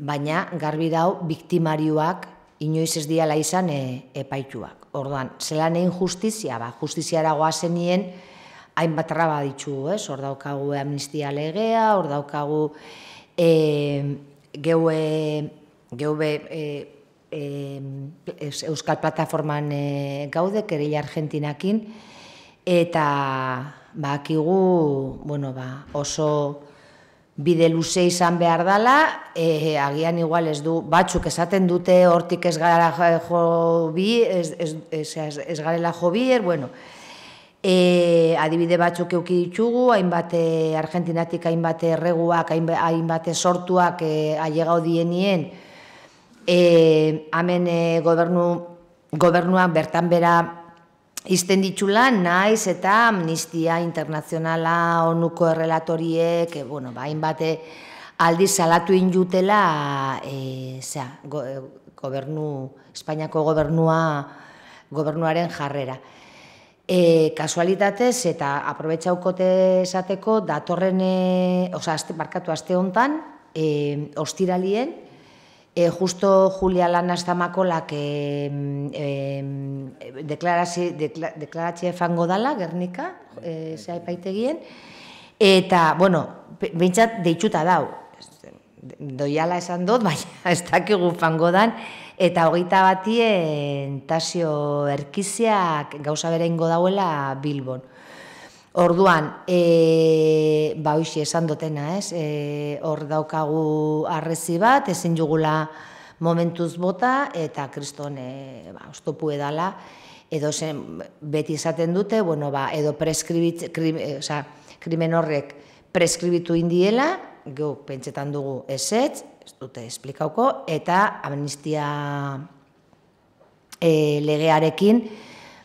baina garbi dau biktimarioak inoiz ez diala izan epaituak. Orduan, zelan egin justizia, justiziara goazenien hainbat traba ditugu, ez? Hor daukagu amnistia legea, hor daukagu geube... Euskal Plataforman gaude, kerelia Argentinakin, eta bakigu oso bide luze izan behar dela, agian igual ez du, batzuk esaten dute hortik ez garela jobier, bueno, adibide batzuk euki ditugu, hainbate Argentinatik hainbate erreguak, hainbate sortuak ailegau dienien, hamen gobernuak bertan bera izten ditxula, naiz eta amnistia internazionala, onuko errelatoriek, bain bate aldiz salatu injutela Espainiako gobernuaren jarrera. Kasualitatez eta aprobetxaukote esateko datorren, oza, barkatu aste honetan, ostiralien, justo Julia Lanastamakolak deklaratxe fango dala, Gernika, zea epaitegien, eta, bueno, bintzat deitxuta dau, doiala esan dut, baina ez dakigu fango dan, eta hogeita batien tasio erkiziak gauza bere ingo dauela Bilbon. Orduan, ba hoxe esan dutena, hor daukagu arrezi bat, ezin jugula momentuz bota, eta kriston oztopu edala, edo beti izaten dute, edo krimen horrek preskribitu indiela, geu pentsetan dugu ezetz, ez dute esplikauko, eta amnistia legearekin,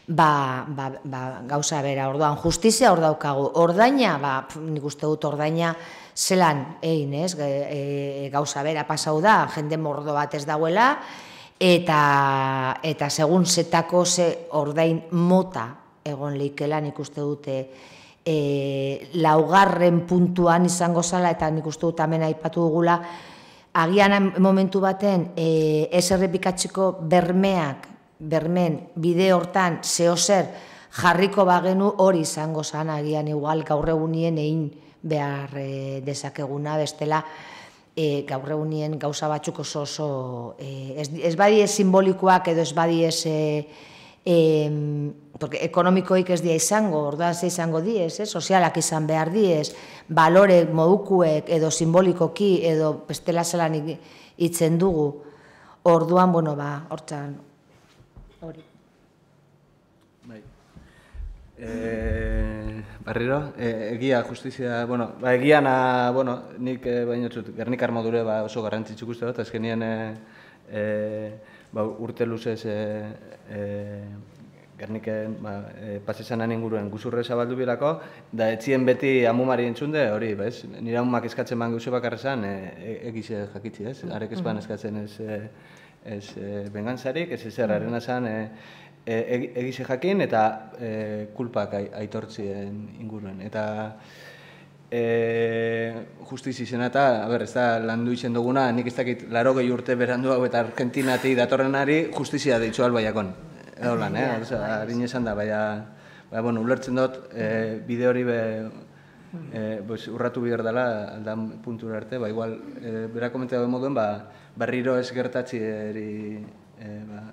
gauza bera, orduan justizia hor daukagu, ordaina, nik uste dut ordaina zelan egin, gauza bera pasau da, jende mordo bat ez dauela, eta segun zetako ze ordain mota egon leikela nik uste dute laugarren puntuan izango zala, eta nik uste dut hemen aipatu dugula, agian momentu baten ez errepikatzeko bermeak, bermen, bide hortan, zehozer, jarriko bagenu hori izango zan, agian igual gaur egunien egin behar dezakeguna, bestela gaur egunien gauza batzuk oso oso, ez badiez simbolikoak edo ez badiez ekonomikoik ez dia izango, orduan ze izango diez, sozialak izan behar diez, balorek, modukuek edo simbolikoki edo bestela zelan hitzen dugu, orduan, bueno, ba, hortzan, hori. Barriro, egia justizia, bueno, egiana, bueno, nik baino txut, Gernikar modure oso garrantzitsuk uste dut, azkenien urte luzez Gerniken pasesanan inguruen guzurre zabaldu bilako, da etzien beti amumari entzunde, hori, bez, nire amumak eskatzen man guzu bakarrezan, egize jakitzi, ez, arek ezpan eskatzen ez, ez bengantzarik, ez ezer harrena zan egize jakin eta kulpak aitortzien inguruen. Eta justiz izena eta, ez da, landu izen duguna, nik ez dakit laro gehi urte berandu hau eta Argentinati datorrenari justizia deitzu albaiakon. Edo lan, harin esan da, baina ulertzen dut bide hori urratu bihar dela aldan puntura arte, igual bera komentatzen moduen, barriro ez gertatzi eri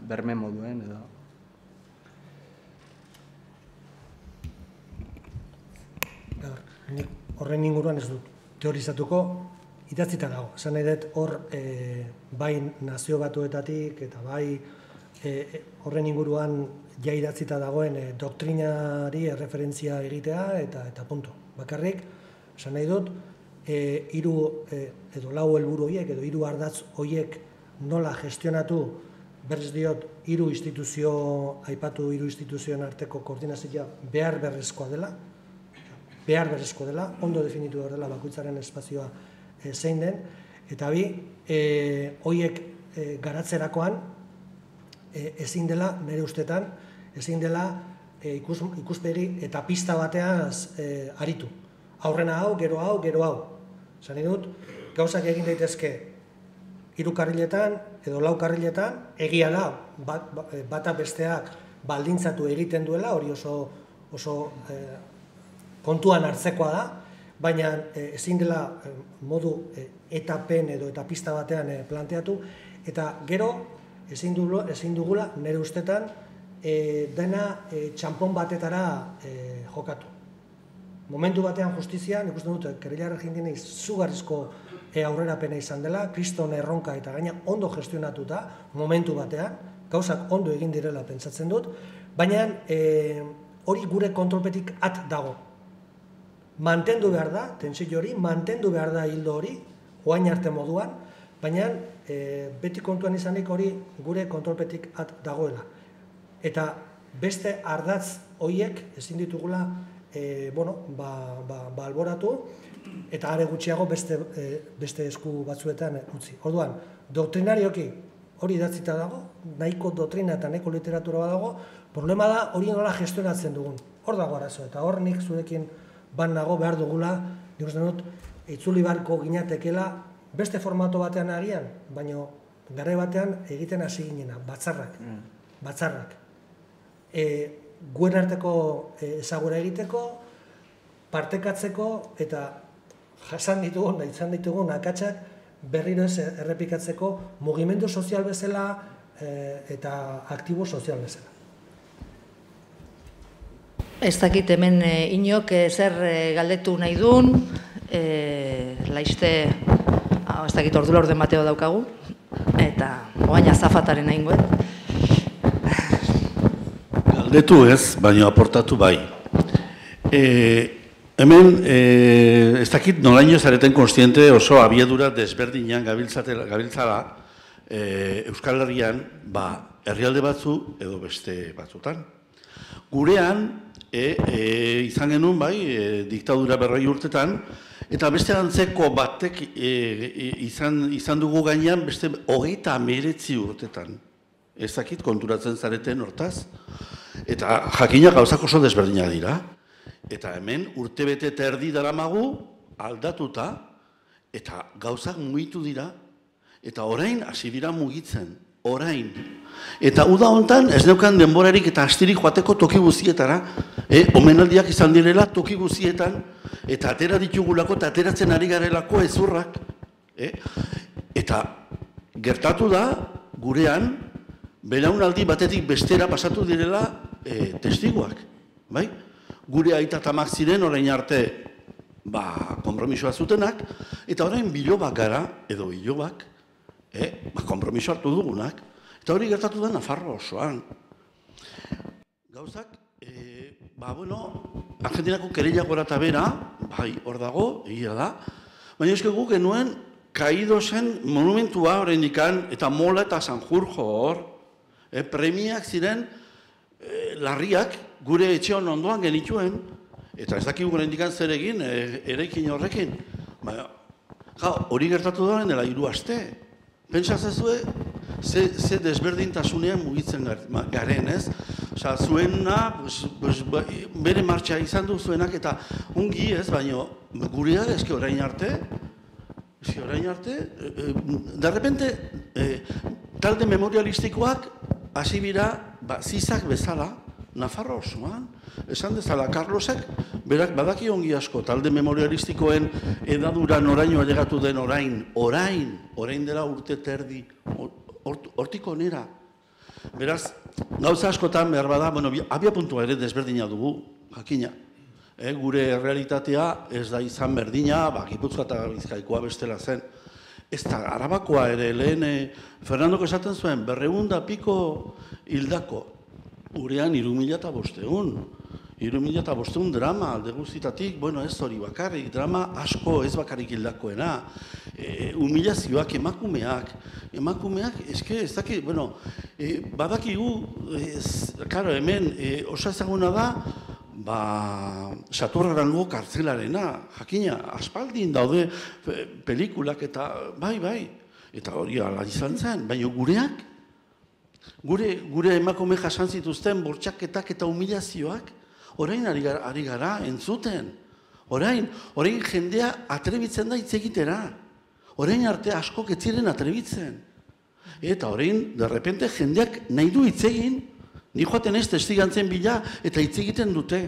berme moduen edo. Horren inguruan ez dut teorizatuko, idatzita dago. Esan nahi dut hor bai nazio batuetatik eta bai horren inguruan jaidatzita dagoen doktrinari erreferentzia egitea eta puntu. Bakarrik, esan nahi dut, hiru edo lau helburu horiek edo hiru ardatz horiek nola gestionatu, berriz diot, hiru instituzio, aipatu hiru instituzioen arteko koordinazioa behar berrezkoa dela, behar berrezkoa dela, ondo definitu behar dela bakoitzaren espazioa zein den, eta bi, horiek garatzerakoan, ezin dela, nire ustetan, ezin dela ikuspegi eta pista bateaz aritu. Aurrena hau, gero hau, gero hau. Zan idut, gauzak egin daitezke hiru karriletan edo lau karriletan, egia da, bata besteak baldintzatu egiten duela, hori oso kontuan hartzekoa da, baina ezin dela modu etapen edo eta pista batean planteatu, eta gero ezin dugula, nire ustetan, dena txampon batetara jokatu. Momentu batean justizian, ikusten dut, kerelia Argentina izugarrizko aurrerapena izan dela, kriston erronka eta gaina ondo gestionatuta, momentu batean, gauzak ondo egin direla pentsatzen dut, baina hori gure kontrolpetik at dago. Mantendu behar da, tentsio hori, mantendu behar da hildo hori, joan arte moduan, baina beti kontuan izanik hori gure kontrolpetik at dagoela. Eta beste ardatz horiek ezin ditugula alboratu, eta are gutxiago beste esku batzuetan utzi. Orduan, doktrinarioki hori idatzita dago, nahiko doktrina eta nahiko literatura badago, problema da hori nola gestionatzen dugun. Hor dago arazo, eta hor nik zurekin ban nago behar dugula, nik uste dut, itzuli beharko ginatekeela beste formato batean agian, baina garai batean egiten hasi ginena, batzarrak, batzarrak. Guen arteko ezagura egiteko, partekatzeko eta jasan ditugun, izan ditugun akatsak berriro ez errepikatzeko mugimendu sozial bezala eta aktibo sozial bezala. Ez dakit hemen inok zer galdetu nahi duen, laiste, ez dakit ordula orden bateo daukagu, eta oain azafataren nahi goet. Galdetu ez, baina aportatu bai. Hemen, ez dakit nolaino zareten konstiente oso abiedura desberdinan gabiltzala Euskal Herrian herrialde batzu edo beste batzutan. Gurean, izan genuen bai, diktadura berrogei urtetan, eta beste antzeko batek izan dugu gainean beste hogeita hemeretzi urtetan. Ez dakit konturatzen zareten hortaz, eta jakinak gauzak oso desberdinak dira. Eta hemen urtebete eta erdi daramagu aldatuta, eta gauzak mugitu dira, eta orain hasi dira mugitzen, orain. Eta uda honetan ez neukan denborarik eta astirik joateko toki guzietara, omenaldiak izan direla toki guzietan, eta atera ditugulako eta ateratzen ari garelako ezurrak. Eta gertatu da gurean, belaunaldi batetik bestera pasatu direla testiguak. Gure aita tamak ziren orain arte konpromisoa zutenak, eta orain bilobak gara, edo bilobak, konpromiso hartu dugunak. Eta hori gertatu da Nafarroa osoan. Gauzak, ba, bueno, Argentinako kerelia gora eta bera, bai, hor dago, egia da, baina eusko guk genuen, kaido zen monumentua horrein ikan, eta Mola eta Sanjurjo hor, premiak ziren larriak gure etxeon ondoan genituen, eta ez dakigu horrein ikan zer egin, erekin horrekin. Hori gertatu da horrein dela hiru aste. Pentsazazue, ze desberdintasunean mugitzen garen, ez? Osa, zuena, bere martxa izan du zuenak, eta ungi ez, baina gurea eski horrein arte, Ezi orain arte, derrepente, talde memorialistikoak hasi bira zizak bezala, Nafarroa osoan, esan dezala, Carlosek, berak badaki ongi asko, talde memorialistikoen edaduran oraino elegatu den orain, orain, orain dela urte terdi, hortiko nera. Beraz, gauza askotan behar bada, bueno, abia puntua ere desberdina dugu, jakina. Gure realitatea ez da izan berdina, Gipuzkoa eta Bizkaikoa bestela zen. ez da Arabakoa ere lehen Fernandoko esaten zuen, berreunda piko hildako, gurean hiru mila eta bosteun. Hiru mila eta bosteun drama alde guztitatik, bueno ez hori bakarrik, drama asko ez bakarrik hildakoena, humilazioak, emakumeak, emakumeak, eske ez dakit, bueno, badakigu, karo hemen, osa ezaguna da, ba, Saturrarango kartzelarena, jakina, aspaldin daude pelikulak eta, bai, bai, eta hori ala izan zen, baina gureak, gure emakume jasan zituzten bortxaketak eta humilazioak, orain ari gara entzuten, orain jendea atrebitzen da hitz egitera, orain arte askok ez ziren atrebitzen. Eta orain, derrepente, jendeak nahi du hitz egin, ni joaten ez testigantzen bila eta hitz egiten dute,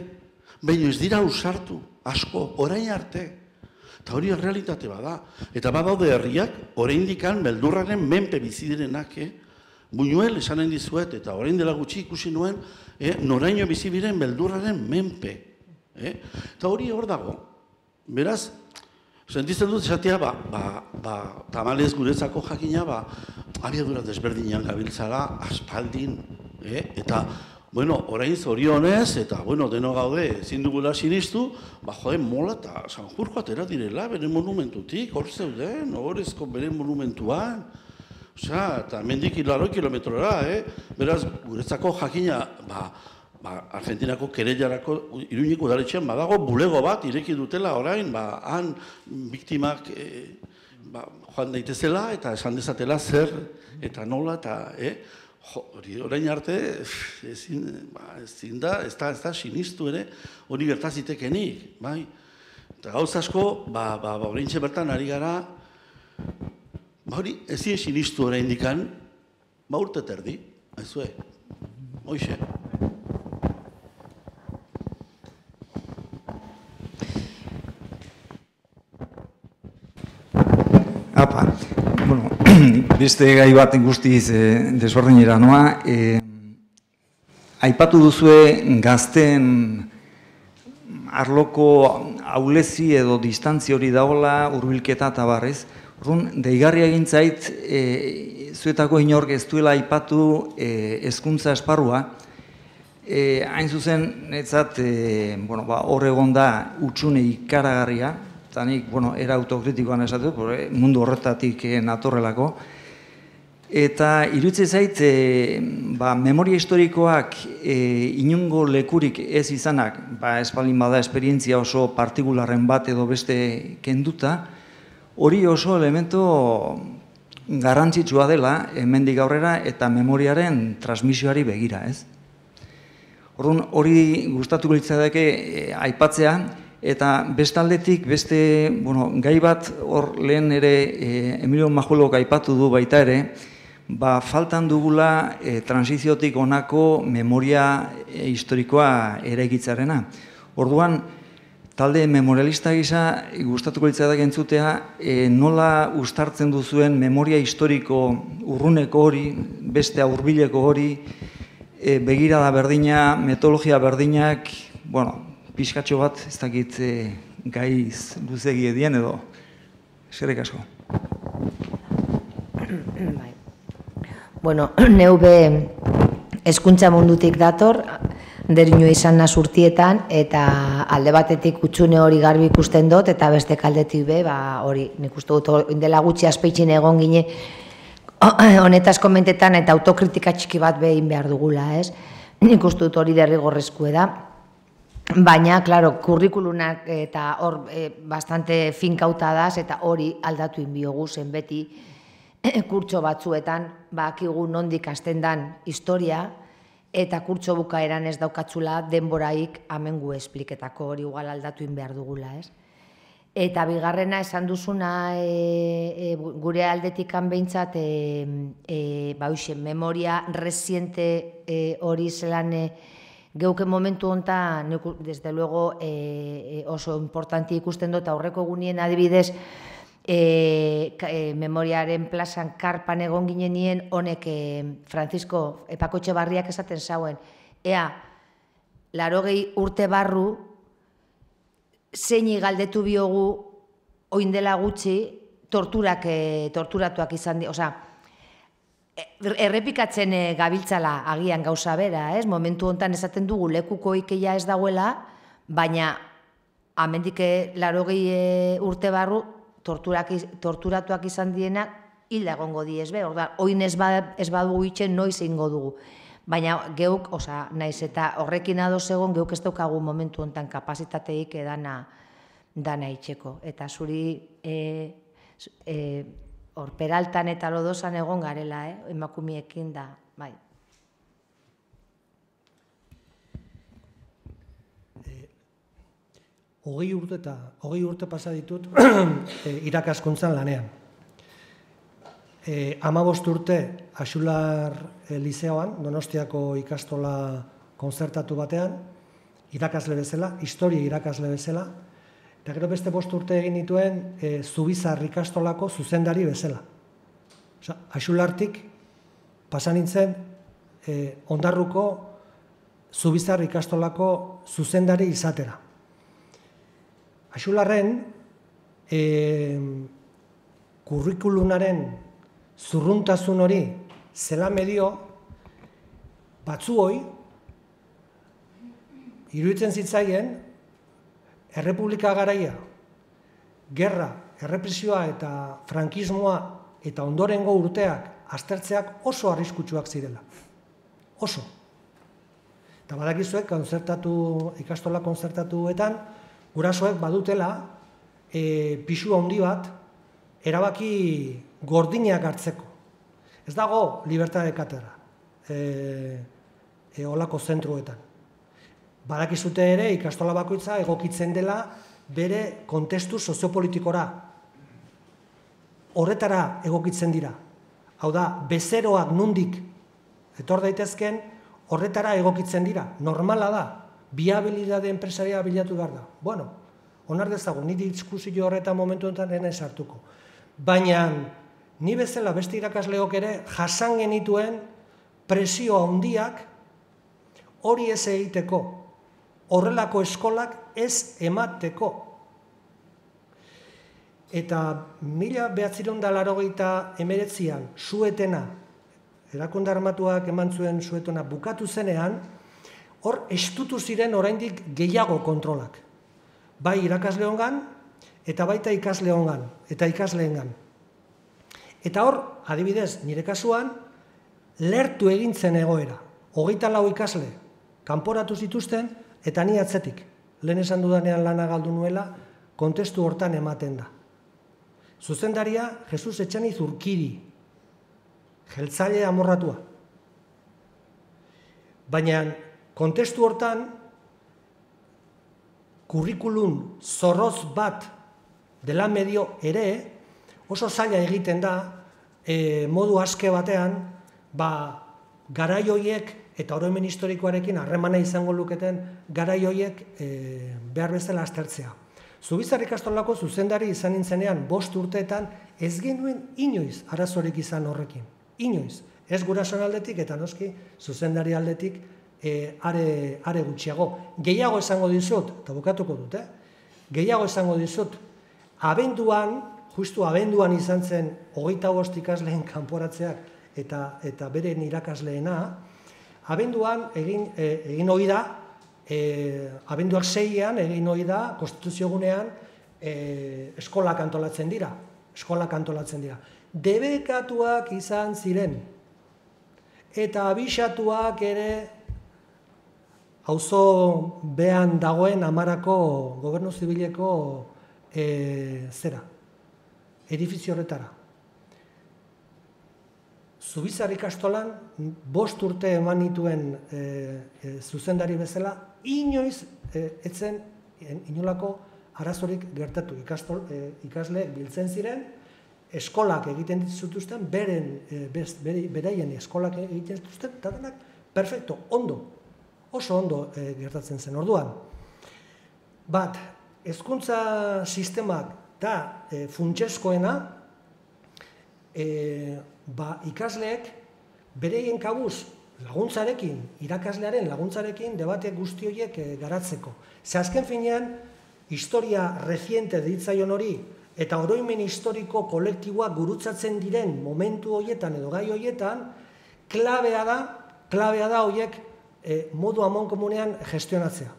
baina ez dira ausartu, asko, orain arte. Eta hori errealitate bada, eta badaude herriak, oraindik beldurraren menpe bizi direnak, Buñuel esanen dizuet, eta orain dela gutxi ikusi nuen, noraino bizibiren beldurraren menpe. Eta hori hor dago. Beraz, sentitzen dut esatea, tamalez guretzako jakina, abiadura desberdinean gabiltzara, aspaldin, eta, bueno, orain zorionez, eta, bueno, deno gaude, zindugula sinistu, joen mola eta Sanjurko atera direla, bere monumentutik, hor zeuden, horrezko bere monumentuan, Osa, eta mendik hilaro kilometrora, beraz, guretzako jakina, Argentinako kereliarako Iruñeko udaletxean badago bulego bat ireki dutela orain, han biktimak joan daitezela eta esan dezatela zer eta nola, eta orain arte ezin da, ez da sinistu ere hori gertazitekenik, bai? Eta gauz asko, horreintxe bertan ari gara, Ba hori, ezin sinistu orain dikan, ba urte terdi, haizue, hoxe. Apa, bueno, beste gai bat guztiz desberdinera noa. Aipatu duzue gazten arloko ahulezi edo distantzi hori daola hurbilketa eta barrez, Horrun, deigarria egin zait, zuetako inork ez duela aipatu hezkuntza esparrua. Hain zuzen, netzat, hor egon da hutsune ikaragarria, eta nik, bueno, era autokritikoan esatu, mundu horretatik natorrelako. Eta irutze zait, memoria historikoak inongo lekurik ez izanak, espalin bada esperientzia oso partikularren bat edo beste kenduta, Hori oso elementu garrantzitsua dela hemendik aurrera eta memoriaren transmisioari begira, ez? Orduan, hori gustatuko litzaidake aipatzea eta bestaldetik beste, bueno, gai bat hor lehen ere Emilio Majuelo aipatu du baita ere, ba faltan dugula transiziotik honako memoria historikoa eraikitzarena. Orduan, Talde memorialista gisa gustatuko litzaidake entzutea nola uztartzen duzuen memoria historiko urruneko hori, beste hurbileko hori, begirada berdina, metodologia berdinak, bueno, pixkatxo bat ez dakit gaiz luzegi edien edo. Eskerrik asko. Bueno, neube hezkuntza mundutik dator, Derinua izan naz urtietan eta alde batetik hutsune hori garbi ikusten dut eta beste kaldetik be, hori nik uste dut indela gutxi azpeitxin egon gine honetaz komentetan eta autokritika txiki bat behin behar dugula, ez? Nik uste dut hori derrigorrezkoa da. Baina, klaro, kurrikulunak eta hor bastante finkauta daz eta hori aldatu inbiogu zen beti kurtso batzuetan, bakigu nondik hasten dan historia, eta kurtso bukaeran ez daukatzula denboraik amengu espliketako hori igual aldatuin behar dugula, ez? Eta bigarrena esan duzuna gure aldetikan behintzat memoria resiente hori zelan geuken momentu honta, desde luego oso importante ikusten dut aurreko egunien adibidez, memoriaren plazan karpan egon ginenien honek Francisco Epakotxe Barriak esaten zauen. Ea, larogei urte barru, zeini galdetu biogu oindela gutxi torturak, torturatuak izan dira, oza, errepikatzen gabiltzala agian gauza bera, ez? Momentu honetan esaten dugu lekuko ikeia ez dagoela, baina amendik laurogei urte barru torturatuak izan diena hilda egongo diez be, oin ez badugu itxen noiz ingo dugu. Baina geuk, oza, naiz eta horrekin adoz egon, geuk ez daukagu momentu honetan kapasitateik edana dana itxeko. Eta zuri hor Peraltan eta Lodozan egon garela, emakumiekin da, bai. Hogei urte eta hogei urte pasa ditut irakaskuntzan lanean. Hamabost urte Axular Lizeoan, Donostiako ikastola kontzertatu batean, irakasle bezala, historia irakasle bezala, eta gero beste bost urte egin dituen Zubizar ikastolako zuzendari bezala. Axulartik pasan nintzen Ondarruko Zubizar ikastolako zuzendari izatera. Axularren kurrikulunaren zurruntasun hori zela medio batzuoi iruditzen zitzaien Errepublika garaia, gerra, errepresioa eta frankismoa eta ondorengo urteak aztertzeak oso arriskutsuak zirela. Oso. Eta badakizuek ikastola kontzertatuetan gurasoek badutela pisua handi bat erabaki gordinak hartzeko. Ez dago libertate katedra holako zentruetan. Badakizute ere, ikastola bakoitza egokitzen dela bere kontestu soziopolitikora. Horretara egokitzen dira. Hau da, bezeroak nundik etor daitezken, horretara egokitzen dira. Normala da, biabilidade enpresaria bilatu behar da. Bueno, onar dezago, ni diskusio horretan momentu enten ene sartuko. Baina, ni bezala beste irakasleok ere jasan genituen presio handiak hori ez egiteko. Horrelako eskolak ez emateko. Eta mila behatziron da laurogeita emeretzian, suetena, erakunde armatuak eman zuen suetona bukatu zenean, hor estutu ziren oraindik gehiago kontrolak. Bai irakasleongan, eta baita ikasleongan, eta ikasleengan. Eta hor, adibidez, nire kasuan, lertu egintzen egoera. Hogeita lau ikasle, kanporatu zituzten, eta ni atzetik, lehen esan dudanean lana galdu nuela, kontestu hortan ematen da. Zuzendaria, Jesus Etxaniz Urkiri, jeltzale amorratua. Baina, kontestu hortan, kurrikulun zorroz bat dela medio ere, oso zaila egiten da, modu aske batean, garaioiek, eta oroimen historikoarekin harremana izango luketen garaioiek behar bezala aztertzea. Zubizar ikastolako zuzendari izan nintzenean, bost urteetan ez genuen inoiz arazorik izan horrekin. Inoiz, ez gurasoen aldetik eta noski zuzendari aldetik are gutxiago. Gehiago esango dizut, eta bukatuko dut, gehiago esango dizut, abenduan, justu abenduan izan zen hogeita bost ikasleen kanporatzeak eta beren irakasleena, abenduan egin hori da, abenduak seian egin hori da, konstituziogunean eskolak antolatzen dira. Eskolak antolatzen dira. Debekatuak izan ziren. Eta abixatuak ere auzo behan dagoen Amarako gobernu zibileko zera, edifizio horretara. Zubizar ikastolan, bost urte eman nituen zuzendari bezala, inoiz etzen inolako arazorik gertatu. Ikasleek biltzen ziren, eskolak egiten dituzten, beraien eskolak egiten dituzten, eta denak, perfecto, ondo, oso ondo gertatzen zen orduan. Bat, hezkuntza sistemak da funtsezkoena, ba ikasleek bereien kabuz laguntzarekin, irakaslearen laguntzarekin debateak guzti horiek garatzeko. Ze azken finean, historia reziente deitzaion hori eta oroimen historiko kolektiboa gurutzatzen diren momentu hoietan edo gai hoietan, klabea da, klabea da horiek modu amankomunean gestionatzea.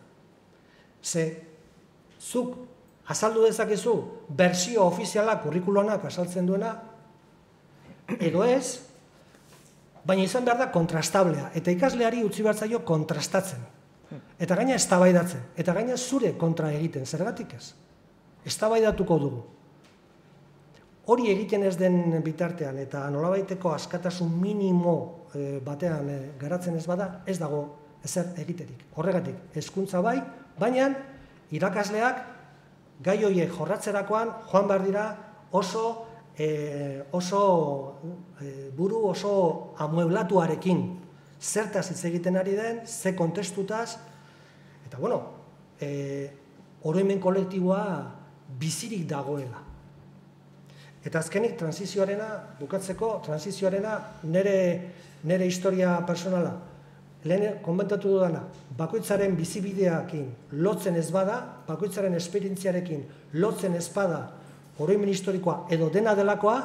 Ze, zuk azaldu dezakezu, bersio ofiziala kurrikuluanak azaltzen duena, edo ez, baina izan behar da kontrastablea, eta ikasleari utzi behar zaio kontrastatzen, eta gaina eztabaidatzen, eta gaina zure kontra egiten, zergatik ez, eztabaidatuko dugu. Hori egiten ez den bitartean, eta nolabaiteko askatasun minimo batean garatzen ez bada, ez dago ezer egiterik. Horregatik, hezkuntza bai, baina irakasleak gai horiek jorratzerakoan joan behar dira oso buru oso amueblatuarekin. Zertaz hitz egiten ari den, ze kontestutaz, eta bueno, oroimen kolektiboa bizirik dagoela. Eta azkenik, transizioarena, bukatzeko, transizioarena nire historia personala. Lehen konbentatu dudana, bakoitzaren bizibideakin lotzen ez bada, bakoitzaren esperientziarekin lotzen ez bada, oroimen historikoa edo dena delakoa,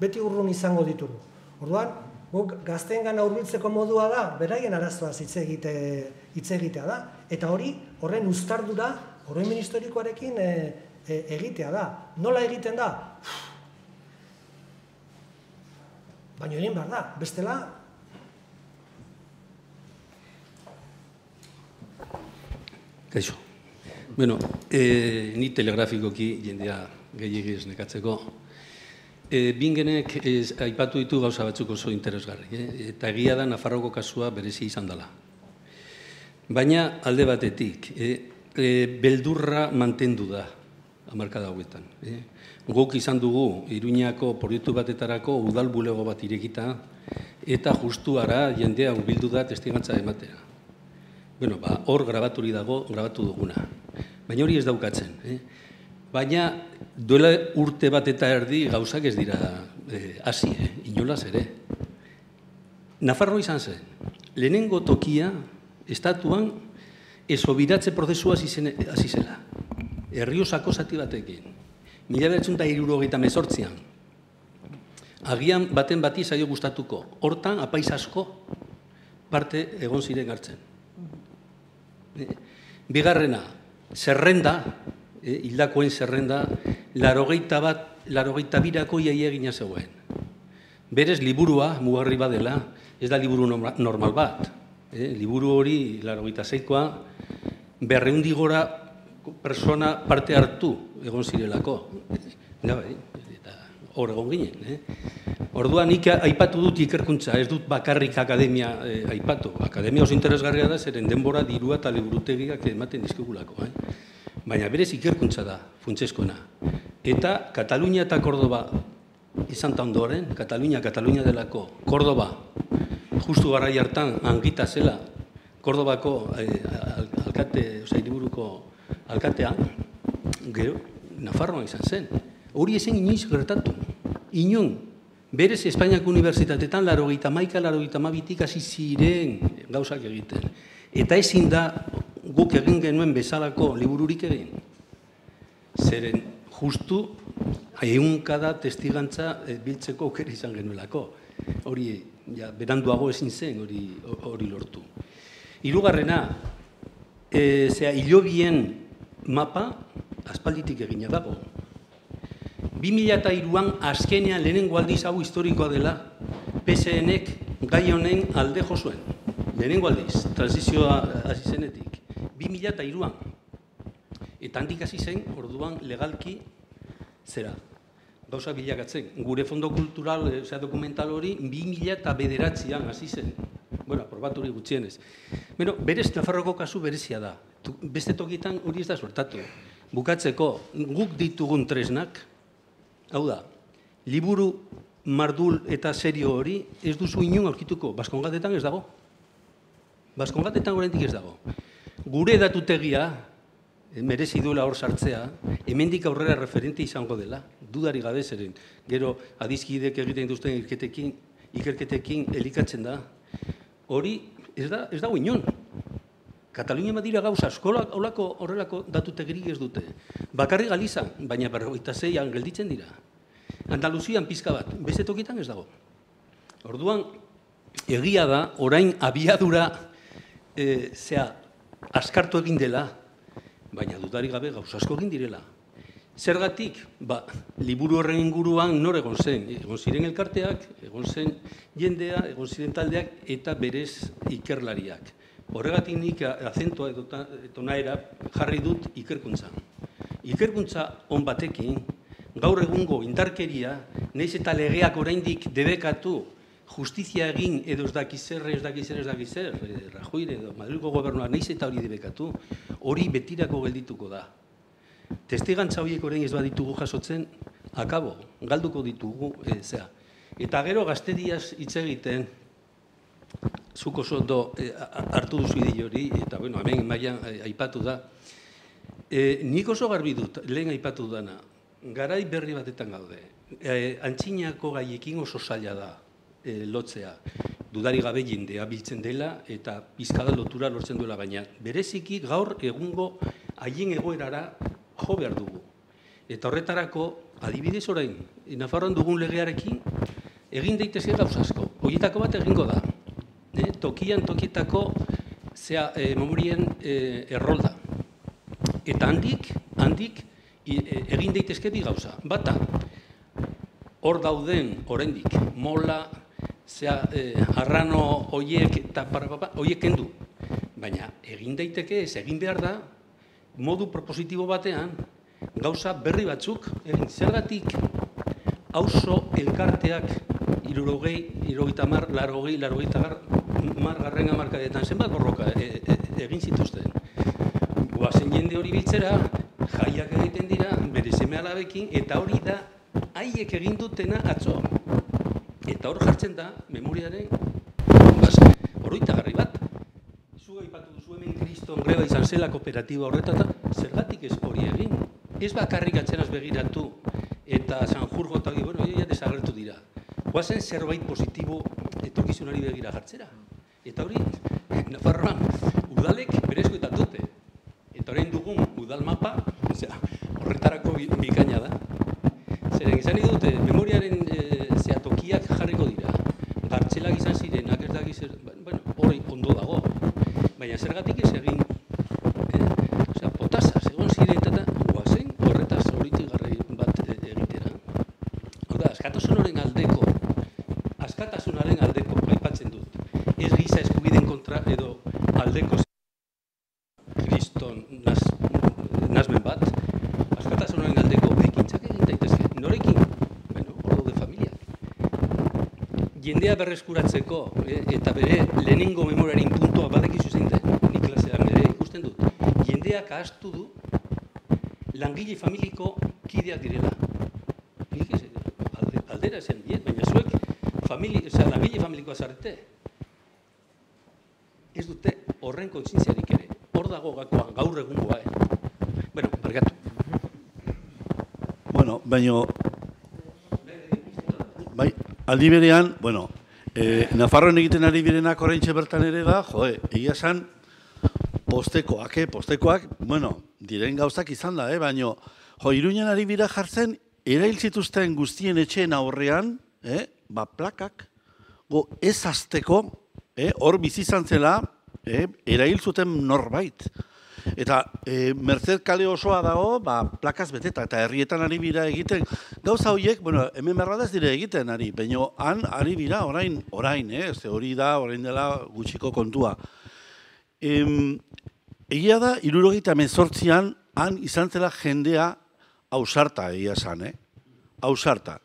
beti urrun izango ditugu. Orduan, guk gazteengana hurbiltzeko modua da, beraien arazoaz hitz egitea da, eta hori horren uztardura oroimen historikoarekin egitea da. Nola egiten da? Baina egin behar da, bestela... Kaixo. Bueno, ni telegrafikoki jendea gehiagiz nekatzeko. Bingenek aipatu ditu gauza batzuk oso interesgarri. Eta egia da Nafarroko kasua berezi izan dela. Baina alde batetik, beldurra mantendu da hamarkada hauetan. Guk izan dugu Iruñako proiektu batetarako udal bulego bat irekita eta justuara jendea hurbildu da testigantza ematera. Bueno, ba, hor grabaturi dago, grabatu duguna. Baina hori ez daukatzen. Baina duela urte bat eta erdi gauzak ez dira hasi, inolaz ere. Nafarroa izan zen, lehenengo tokia estatuan esobiratze prozesua hasi zela. Erriosako zati batekin. Mila behatzen da hirurogeita hemezortzian. Agian baten bati zaio gustatuko. Hortan, apaiz asko parte egon ziren hartzen. Bigarrena, zerrenda, hildakoen zerrenda, larogeita bat, larogeita birako iaia egina zegoen. Berez, liburua, mugarri badela, ez da liburu normal bat. Liburu hori, larogeita zeikoa, berreundi gora persona parte hartu egon zirelako. Hor egon ginen. Orduan, nik aipatu dut ikerkuntza, ez dut bakarrik akademia aipatu. Akademia oso interesgarria da, zeren denbora dirua eta liburutegiak ematen dizkigulako. Baina berez ikerkuntza da, funtsezkoena. Eta Kataluña eta Kordoba izan eta ondoren, Kataluña, Kataluña delako, Kordoba, justu garai hartan, Angita zela, Kordobako alkate, oza, hiriburuko alkatea, gero, Nafarroa izan zen. Hori ezen inoiz gertatu. Inon, berez Espainiako Unibertsitatetan laurogeita hamaika, laurogeita hamabitik hasi ziren gauzak egiten. Eta ezin da guk egin genuen bezalako libururik egin. Zeren, justu, ehunka da testigantza biltzeko aukera izan genuelako. Hori, ja, beranduago ezin zen hori lortu. Hirugarrena, zera, hilobien mapa aspalditik egina dago. bi mila eta hiruan azkenean lehenengo aldiz hau historikoa dela P S N ek gai honen alde jo zuen. Lehenengo aldiz, transizioa hasi zenetik. bi mila eta hiruan. Eta handik hasi zen, orduan legalki zera. Gauza bilakatzen. Gure fondo kultural, ozera dokumental hori, bi mila eta bederatzian hasi zen. Bueno, aprobaturi gutxienez. Bueno, berez, Nafarroko kasu berezia da. Beste tokietan hori ez da sortatu. Bukatzeko, guk ditugun tresnak, hau da, liburu mardul eta serio hori ez duzu inon aurkituko, Baskongatetan ez dago. Baskongatetan horrendik ez dago. Gure datutegia, merezi duela hor sartzea, hemendik aurrera referente izango dela, dudari gabe zeren. Gero, adizkidek egiten duzten ikerketekin elikatzen da. Hori ez dago inon. Kataluña badira gauza, eskolak holako horrelako datutegirik ez dute. Bakarri Galiza, baina berrogeita zeian gelditzen dira. Andaluzian pizka bat, beste tokitan ez dago. Orduan, egia da, orain abiadura e, zea, askartu egin dela, baina dudari gabe gauza asko egin direla. Zergatik, ba, liburu horren inguruan nor egon zen, egon ziren elkarteak, egon zen jendea, egon ziren taldeak eta berez ikerlariak. Horregatik nik azentua edo naera jarri dut ikerkuntza. Ikerkuntza on batekin, gaur egungo indarkeria, nahiz eta legeak oraindik debekatu, justizia egin edo ez dakizer, ez dakizer, ez dakizer, Rajoyre edo Madrilgo gobernuak nahiz eta hori debekatu, hori betirako geldituko da. Testigantza horiek orain ez baditugu jasotzen, akabo, galduko ditugu, e, zera. Eta gero gazteriaz hitz egiten, zuko soto e, hartu duzu idei hori, eta bueno, hemen mailan e, aipatu da. E, nik oso garbi dut, lehen aipatu dana, garai berri batetan gaude. E, antzinako gaiekin oso zaila da e, lotzea, dudari gabe jendea biltzen dela eta pizkada lotura lortzen duela baina. Bereziki gaur egungo haien egoerara jo behar dugu. Eta horretarako, adibidez orain, Nafarroan dugun legearekin, egin daitezke gauza asko. Horietako bat egingo da. E, tokian tokietako zea, e, memorien e, errolda. Eta handik, handik e, e, egin daitezke bi gauza. Bata, hor dauden oraindik mola, zea, e, arrano horiek eta parapapa, horiek kendu. Baina egin daiteke, ez egin behar da, modu propositibo batean, gauza berri batzuk, egin zergatik auzo elkarteak irurogei, irurogeita hamar, largogei, largogeita hamargarren hamarkadetan zenbat borroka e, e, egin zituzten. Goazen jende hori biltzera, jaiak egiten dira, bere seme-alabekin, eta hori da haiek egin dutena atzo. Eta hor jartzen da, memoriaren oroitagarri bat. Aipatu duzu hemen kriston greba izan zela kooperatiba horretata, zergatik ez hori egin. Ez bakarrik atzeraz begiratu eta Sanjurgo eta bueno, ja desagertu dira. Goazen zerbait positibo etorkizunari begira jartzera. Eta hori, Nafarroan, udalek berezkoetan dute. Eta orain dugun udal mapa, zera, horretarako bikaina da. Zeren izan dute, memoriaren e, zehatokiak jarriko dira. Gartzelak izan zirenak ez dakiz, bueno, hori ondo dago. Baina zergatik ez egin, eh? Potazaz, egon ziretata, guazen, horretaz horitik garri bat egitera. Hau da, askatasunaren aldeko, askatasunaren aldeko, aipatzen dut. Ez giza eskubiden kontra edo aldeko kriston nazmen bat, askatasunaren aldeko ekintzak egin daitezke. Norekin, bueno, ordu de familia. Jendea berreskuratzeko eh? Eta bere lehenengo memoraren puntua badekizu zein ahaztu du langile familiko kideak direla. Aldera esan diet, baina zuek langile familikoa zarete. Ez dute horren kontzientziarik ere. Hor dago gakoa, gaur egungoa. Bueno, barkatu. Bueno, baina aldi berean, bueno, Nafarroan egiten ari birenak oraintxe bertan ere da, joe, egia esan Postekoak, eh? Postekoak, bueno, diren gauzak izan da, eh? Baina, jo, Iruñan ari bira jartzen, erail zituzten guztien etxeen aurrean, eh? Ba, plakak, go, ez azteko, eh? Hor bizi izan zela, eh? Erail zuten norbait. Eta, eh, Merced kale osoa dago, ba, plakaz beteta, eta herrietan ari bira egiten. Gauza horiek, bueno, hemen berra da ez dire egiten, ari, baina han ari bira orain, orain, eh? Ze hori da, orain dela gutxiko kontua. Em, egia da, hirurogeita hemezortzian, han izan zela jendea ausarta egia esan, eh? Ausarta.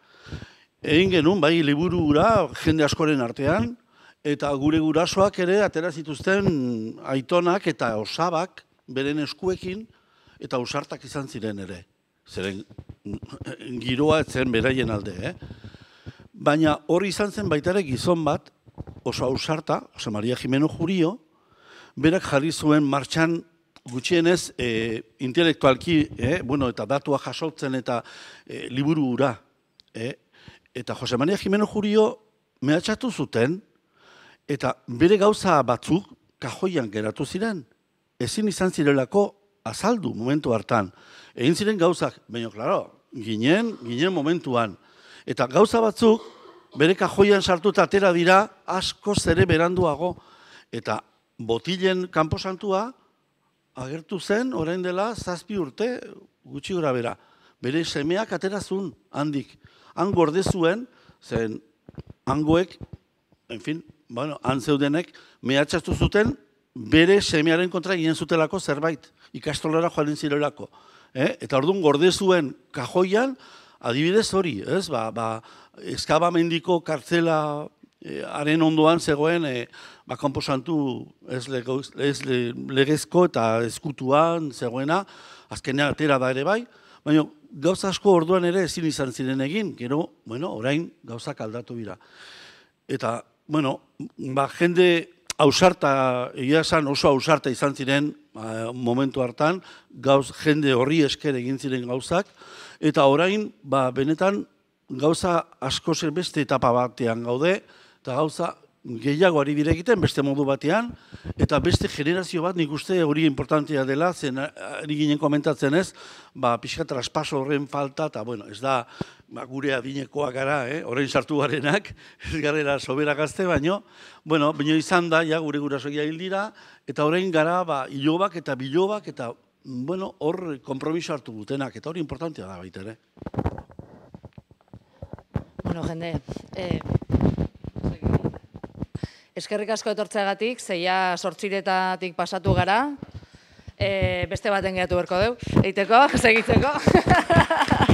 Egin genuen, bai, liburu gura, jende askoren artean, eta gure gurasoak ere atera zituzten aitonak eta osabak beren eskuekin, eta ausartak izan ziren ere. Zeren, giroa etzen beraien alde, eh? Baina hori izan zen baitare gizon bat, oso ausarta, José María Jimeno Jurío, berak jarri zuen martxan gutxienez e, intelektualki, e, bueno, eta datua jasotzen eta e, liburu gura. E, eta José María Jimeno Jurío mehatxatu zuten, eta bere gauza batzuk kajoian geratu ziren. ezin izan zirelako azaldu momentu hartan. Egin ziren gauzak, baina, klaro, ginen, ginen momentuan. Eta gauza batzuk, bere kajoian sartu eta atera dira, asko zere beranduago. Eta botilen kanposantua agertu zen, orain dela, zazpi urte gutxi gora bera. Bere semeak aterazun handik. Han gorde zuen, zen hangoek, en fin, han zeudenek, mehatxatu zuten, bere semearen kontra ginen zutelako zerbait, ikastolara joaren zirelako. Eta orduan gorde zuen kajoian, adibidez hori, ez? Eskabamendiko kartzelaaren ondoan zegoen konposantu legezko eta eskutuan zegoena, azkenean atera da ere bai, baina gauza asko orduan ere ezin izan ziren egin, gero, bueno, orain gauzak aldatu dira. Eta, bueno, ba, jende hausarta, egia esan oso hausarta izan ziren momentu hartan, gauz jende horri esker egin ziren gauzak, eta orain, ba, benetan, gauza asko zer beste etapa batean gaude, eta gauza gehiago ari dira egiten beste modu batean, eta beste generazio bat nik uste hori importantia dela, zen ari ginen komentatzen ez, ba, pixka traspaso horren falta, eta, bueno, ez da, ba, gure adinekoa gara, horrein sartu garenak, ez garela sobera gazte, baino, bueno, baino izan da, ja, gure gurasoia hil dira, eta horrein gara, ba, hilobak eta bilobak, eta, bueno, hor kompromiso hartu dutenak, eta hori importantia da baita ere. Bueno, jende, eh... eskerrik asko etortzeagatik, zeia sortziretatik pasatu gara. Beste baten gehatu berko deu, eiteko, segitzeko.